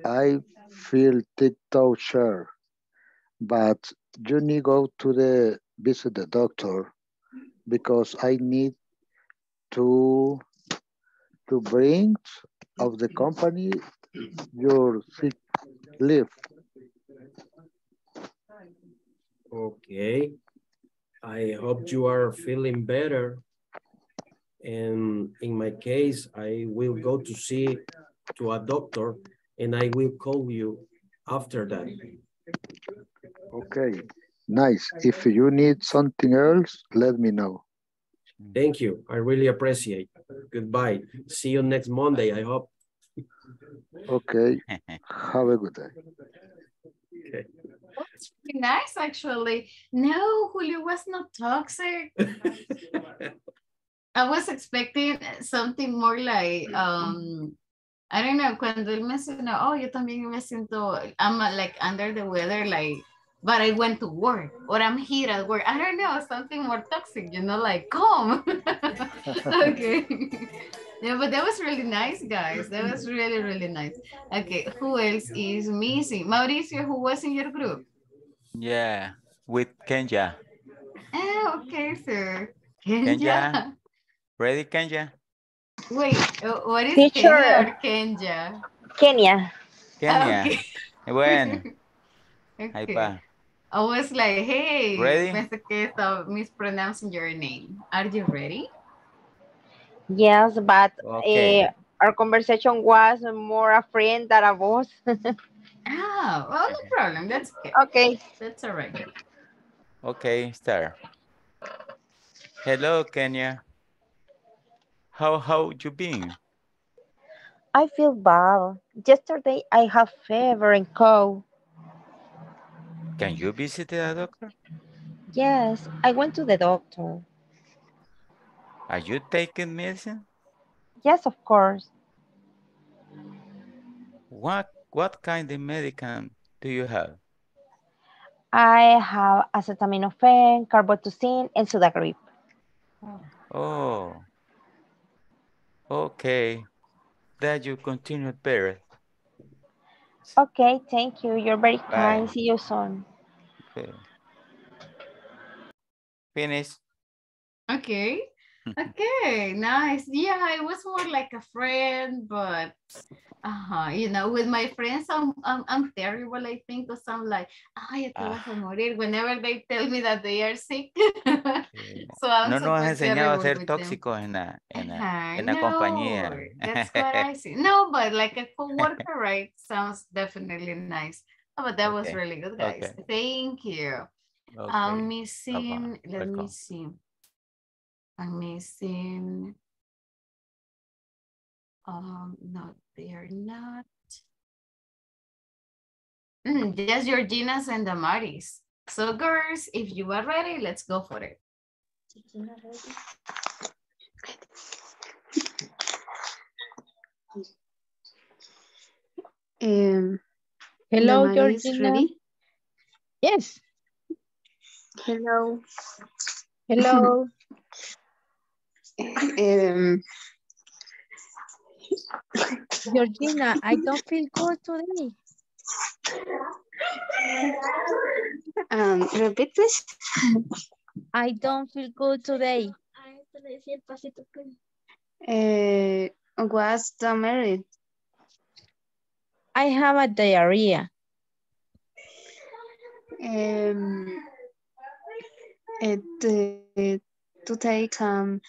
I feel TikTok sure. But you need go to the visit the doctor because I need to to bring of the company your sick leave. Okay. I hope you are feeling better. And in my case, I will go to see to a doctor and I will call you after that. Okay, nice. If you need something else, let me know. Thank you. I really appreciate it. Goodbye. See you next Monday, I hope. Okay, have a good day. Okay. That's pretty nice, actually. No, Julio was not toxic. I was expecting something more like, um, I don't know, cuando él mencionó, oh, yo también me siento, I'm like under the weather, like, but I went to work, or I'm here at work. I don't know, something more toxic, you know, like, come. Okay. Yeah, but that was really nice, guys. That was really, really nice. Okay, who else is missing? Mauricio, who was in your group? Yeah, with Kenya. Oh, okay, sir. Kenya. Kenya. Ready, Kenya? Wait, what is Teacher. Kenya or Kenya? Kenya. Kenya. Okay. Bueno. Ahí okay. Pa. I was like, hey, ready? Pensé que estaba mispronouncing your name. Are you ready? Yes, but okay. uh, our conversation was more a friend than a boss. Ah, well, no problem. That's okay. Okay. That's all right. Okay, start. Hello, Kenya. How how you been? I feel bad. Yesterday, I have fever and cold. Can you visit the doctor? Yes, I went to the doctor. Are you taking medicine? Yes, of course. What what kind of medicine do you have? I have acetaminophen, carbotoxin, and Sudagrip. Oh. Okay. That you continue better. Okay, thank you. You're very kind. See you soon. Okay. Finish. Okay. Okay, nice. Yeah, it was more like a friend, but uh-huh, you know, with my friends, I'm I'm, I'm terrible, I think, because I'm like, ay, te vas a morir, whenever they tell me that they are sick. Okay. So I'm no nos has enseñado a ser tóxicos en la, en la, uh-huh, en la no, compañía. That's what I see. No, but like a coworker, right? Sounds definitely nice. Oh, but that okay. was really good, guys. Okay. Thank you. Okay. I'm missing, okay. let me see. I'm missing, um, no, they are not. Mm, yes, Georgina's and the Maris. So girls, if you are ready, let's go for it. Um, Hello, Georgina. Yes. Hello. Hello. Um, Georgina, I don't feel good today. Um, repeat please. I don't feel good today. Uh, what's the matter? I have a diarrhea. Um, it, it, to take um.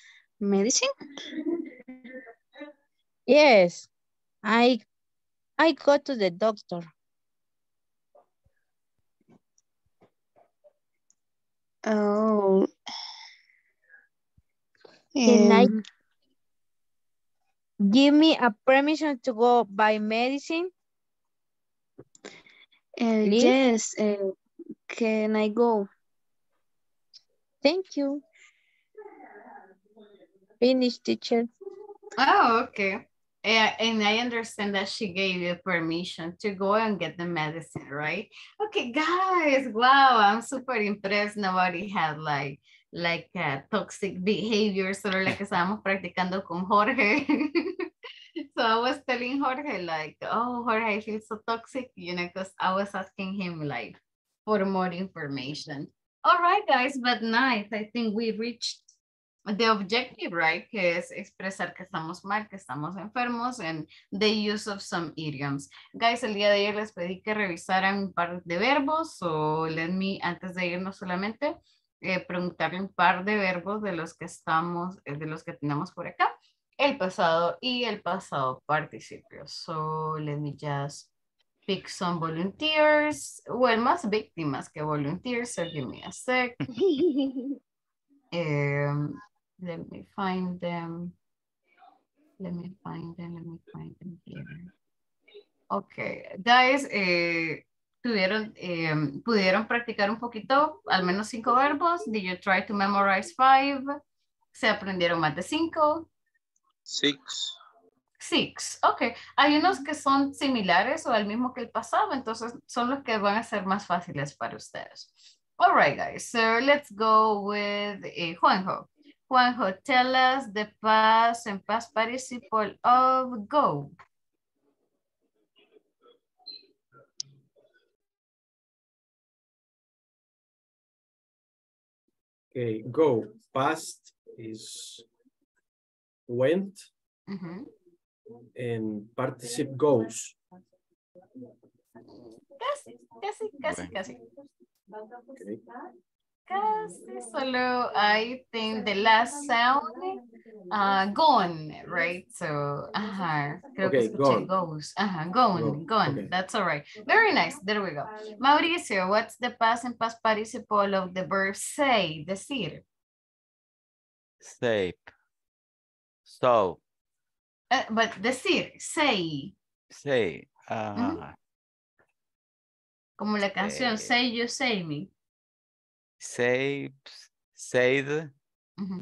medicine? Yes, I I go to the doctor. Oh. Can um, I give me a permission to go buy medicine? Uh, yes, uh, can I go? Thank you. Finish, teacher. Oh, okay. Yeah, and I understand that she gave you permission to go and get the medicine, right? Okay, guys, wow, I'm super impressed. Nobody had like like uh, toxic behavior, sort of like estábamos practicando con Jorge. So I was telling Jorge like, oh, Jorge, I feel so toxic, you know, because I was asking him like for more information. All right, guys, but nice. I think we reached the objective, right, que es expresar que estamos mal, que estamos enfermos, and the use of some idioms. Guys, el día de ayer les pedí que revisaran un par de verbos, so let me, antes de irnos solamente, eh, preguntarle un par de verbos de los que estamos, de los que tenemos por acá, el pasado y el pasado participio. So let me just pick some volunteers, well, más víctimas que volunteers, so give me a sec. Um, Let me find them. Let me find them. Let me find them here. Okay, guys, eh, tuvieron, eh, pudieron practicar un poquito, al menos cinco verbos. Did you try to memorize five? ¿Se aprendieron más de cinco? Six. Six, okay. Hay unos que son similares o al mismo que el pasado, entonces son los que van a ser más fáciles para ustedes. All right, guys, so let's go with uh, Juanjo. Juanjo, tell us the past and past participle of go. Okay, go. Past is went, mm-hmm, and participle goes. Casi, casi, casi, casi. Okay. Casi solo, I think the last sound, uh, gone, right? So, uh-huh, creo okay, que gone. Goes. Uh-huh, gone, gone, gone. Okay. That's all right. Very nice, there we go. Mauricio, what's the past and past participle of the verb say, decir? Say, so. Uh, but decir, say. Say, uh, mm-hmm. Como la canción, say, say you say me. Say, said, mm-hmm,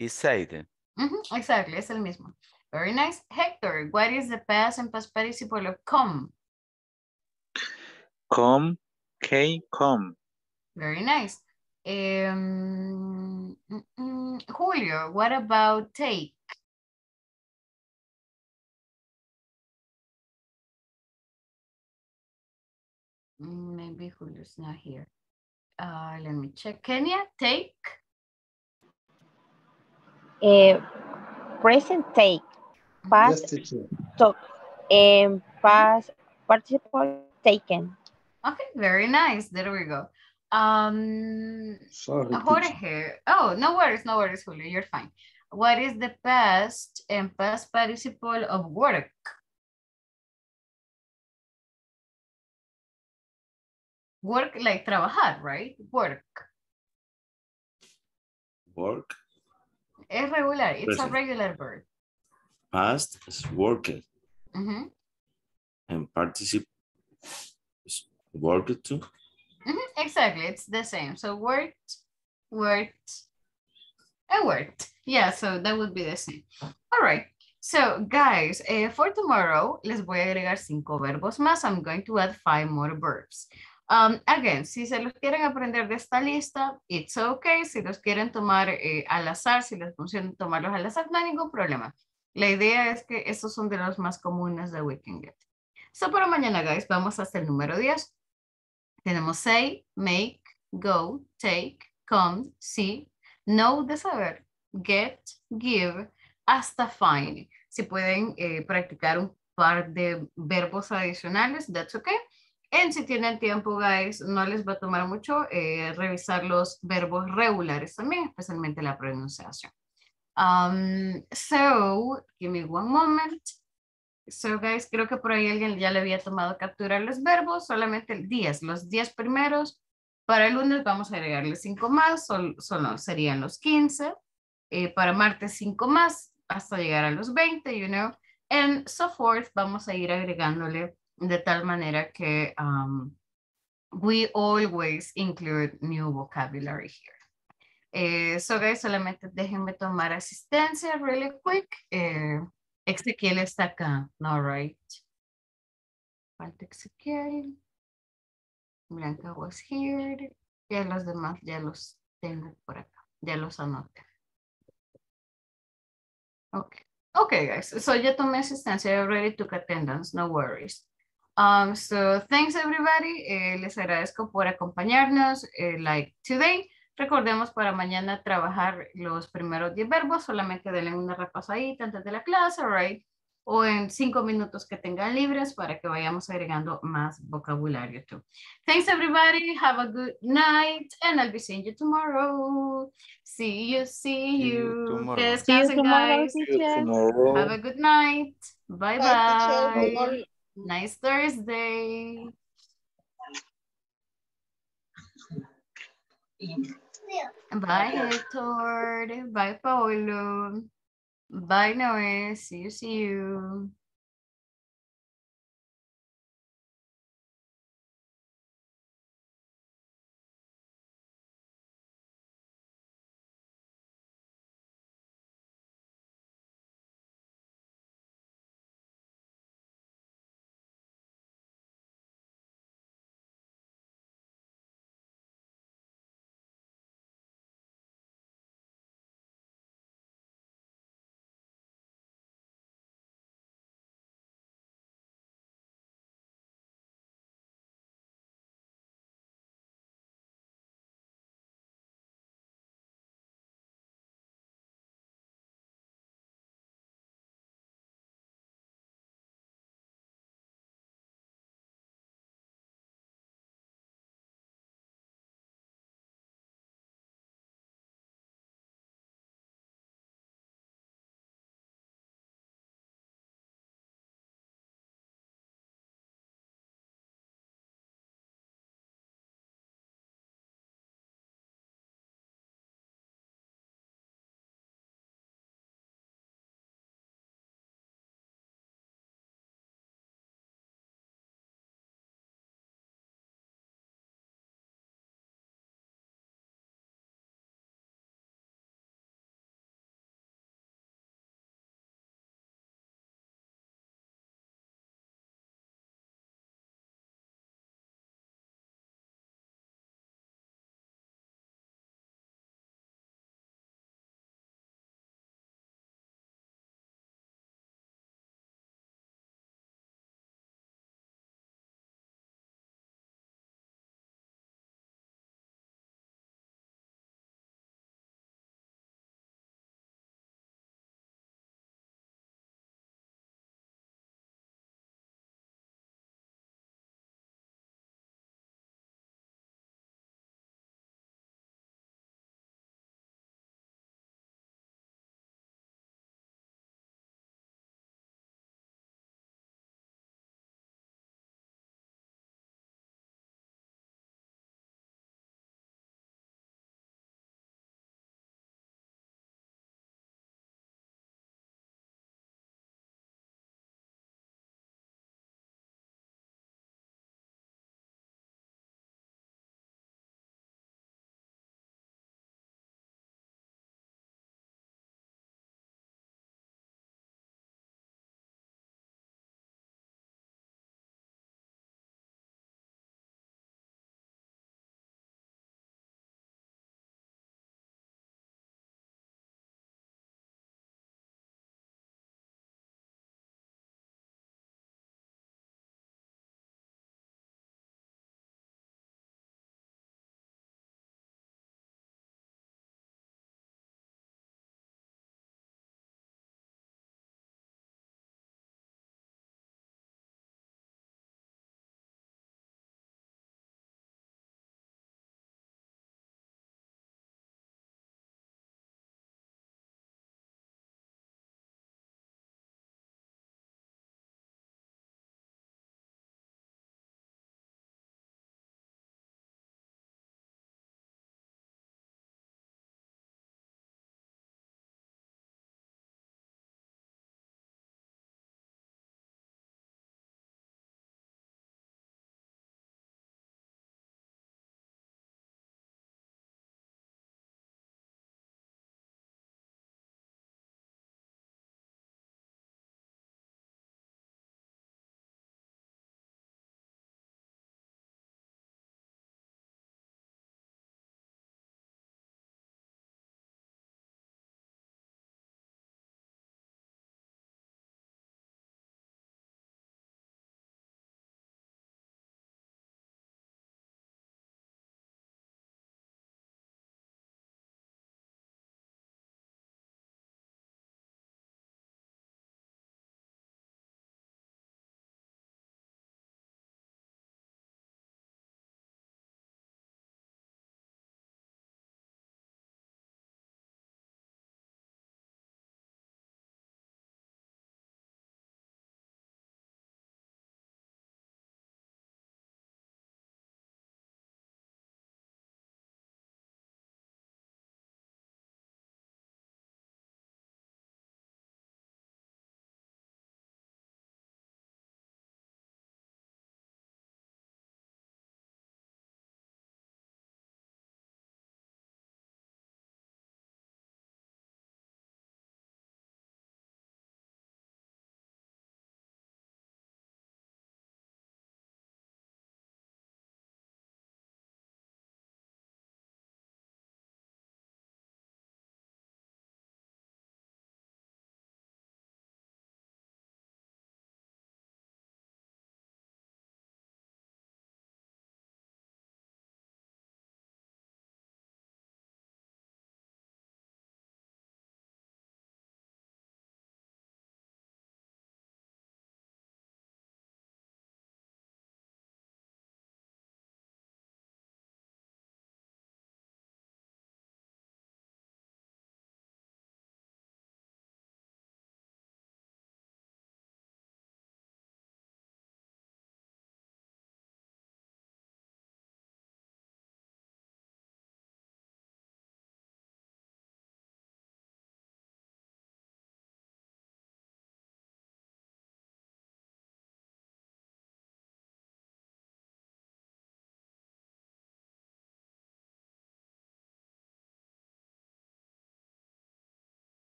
is said. Mm-hmm, exactly, es el mismo. Very nice. Hector, what is the past and past participle of come? Come, came, come. Very nice. Um, mm, Julio, what about take? Maybe Julio's not here. Uh, let me check. Kenya, take. uh, present take, past talk, and past participle taken. Okay, very nice. There we go. Um, Sorry, Jorge. Oh, no worries, no worries, Julio. You're fine. What is the past and past participle of work? Work like trabajar, right? Work. Work. Es regular. It's present. A regular verb. Past is worked. Mm-hmm. And participle is worked too. Mm-hmm. Exactly. It's the same. So worked, worked, and worked. Yeah, so that would be the same. All right. So guys, eh, for tomorrow, les voy a agregar cinco verbos más. I'm going to add five more verbs. Um, again, si se los quieren aprender de esta lista, it's okay. Si los quieren tomar eh, al azar, si les funciona tomarlos al azar, no hay ningún problema. La idea es que estos son de los más comunes de We Can Get. So, para mañana, guys, vamos hasta el número diez. Tenemos say, make, go, take, come, see, know de saber, get, give, hasta find. Si pueden eh, practicar un par de verbos adicionales, that's okay. En si tienen tiempo, guys, no les va a tomar mucho eh, revisar los verbos regulares también, especialmente la pronunciación. Um, so, give me one moment. So, guys, creo que por ahí alguien ya le había tomado capturar los verbos, solamente el diez, los diez primeros. Para el lunes vamos a agregarle cinco más, son, son, serían los quince. Eh, para martes cinco más, hasta llegar a los veinte, you know. And so forth, vamos a ir agregándole de tal manera que um, we always include new vocabulary here. Eh, so guys, solamente déjenme tomar asistencia really quick. Eh, Ezequiel está acá, all right. Falta Ezequiel. Blanca was here. Ya los demás ya los tengo por acá, ya los anoté. Okay, okay guys, so ya tomé asistencia, I already took attendance, no worries. Um, so thanks everybody, eh, les agradezco por acompañarnos, eh, like today. Recordemos para mañana trabajar los primeros diez verbos, solamente denle una repasadita antes de la clase, right? O en cinco minutos que tengan libres para que vayamos agregando más vocabulario too. Thanks everybody, have a good night and I'll be seeing you tomorrow. See you, see you. Descansen guys. Have a good night. Bye bye. Nice Thursday. Bye, Hector. Bye, Paolo. Bye, Noé. See you, see you.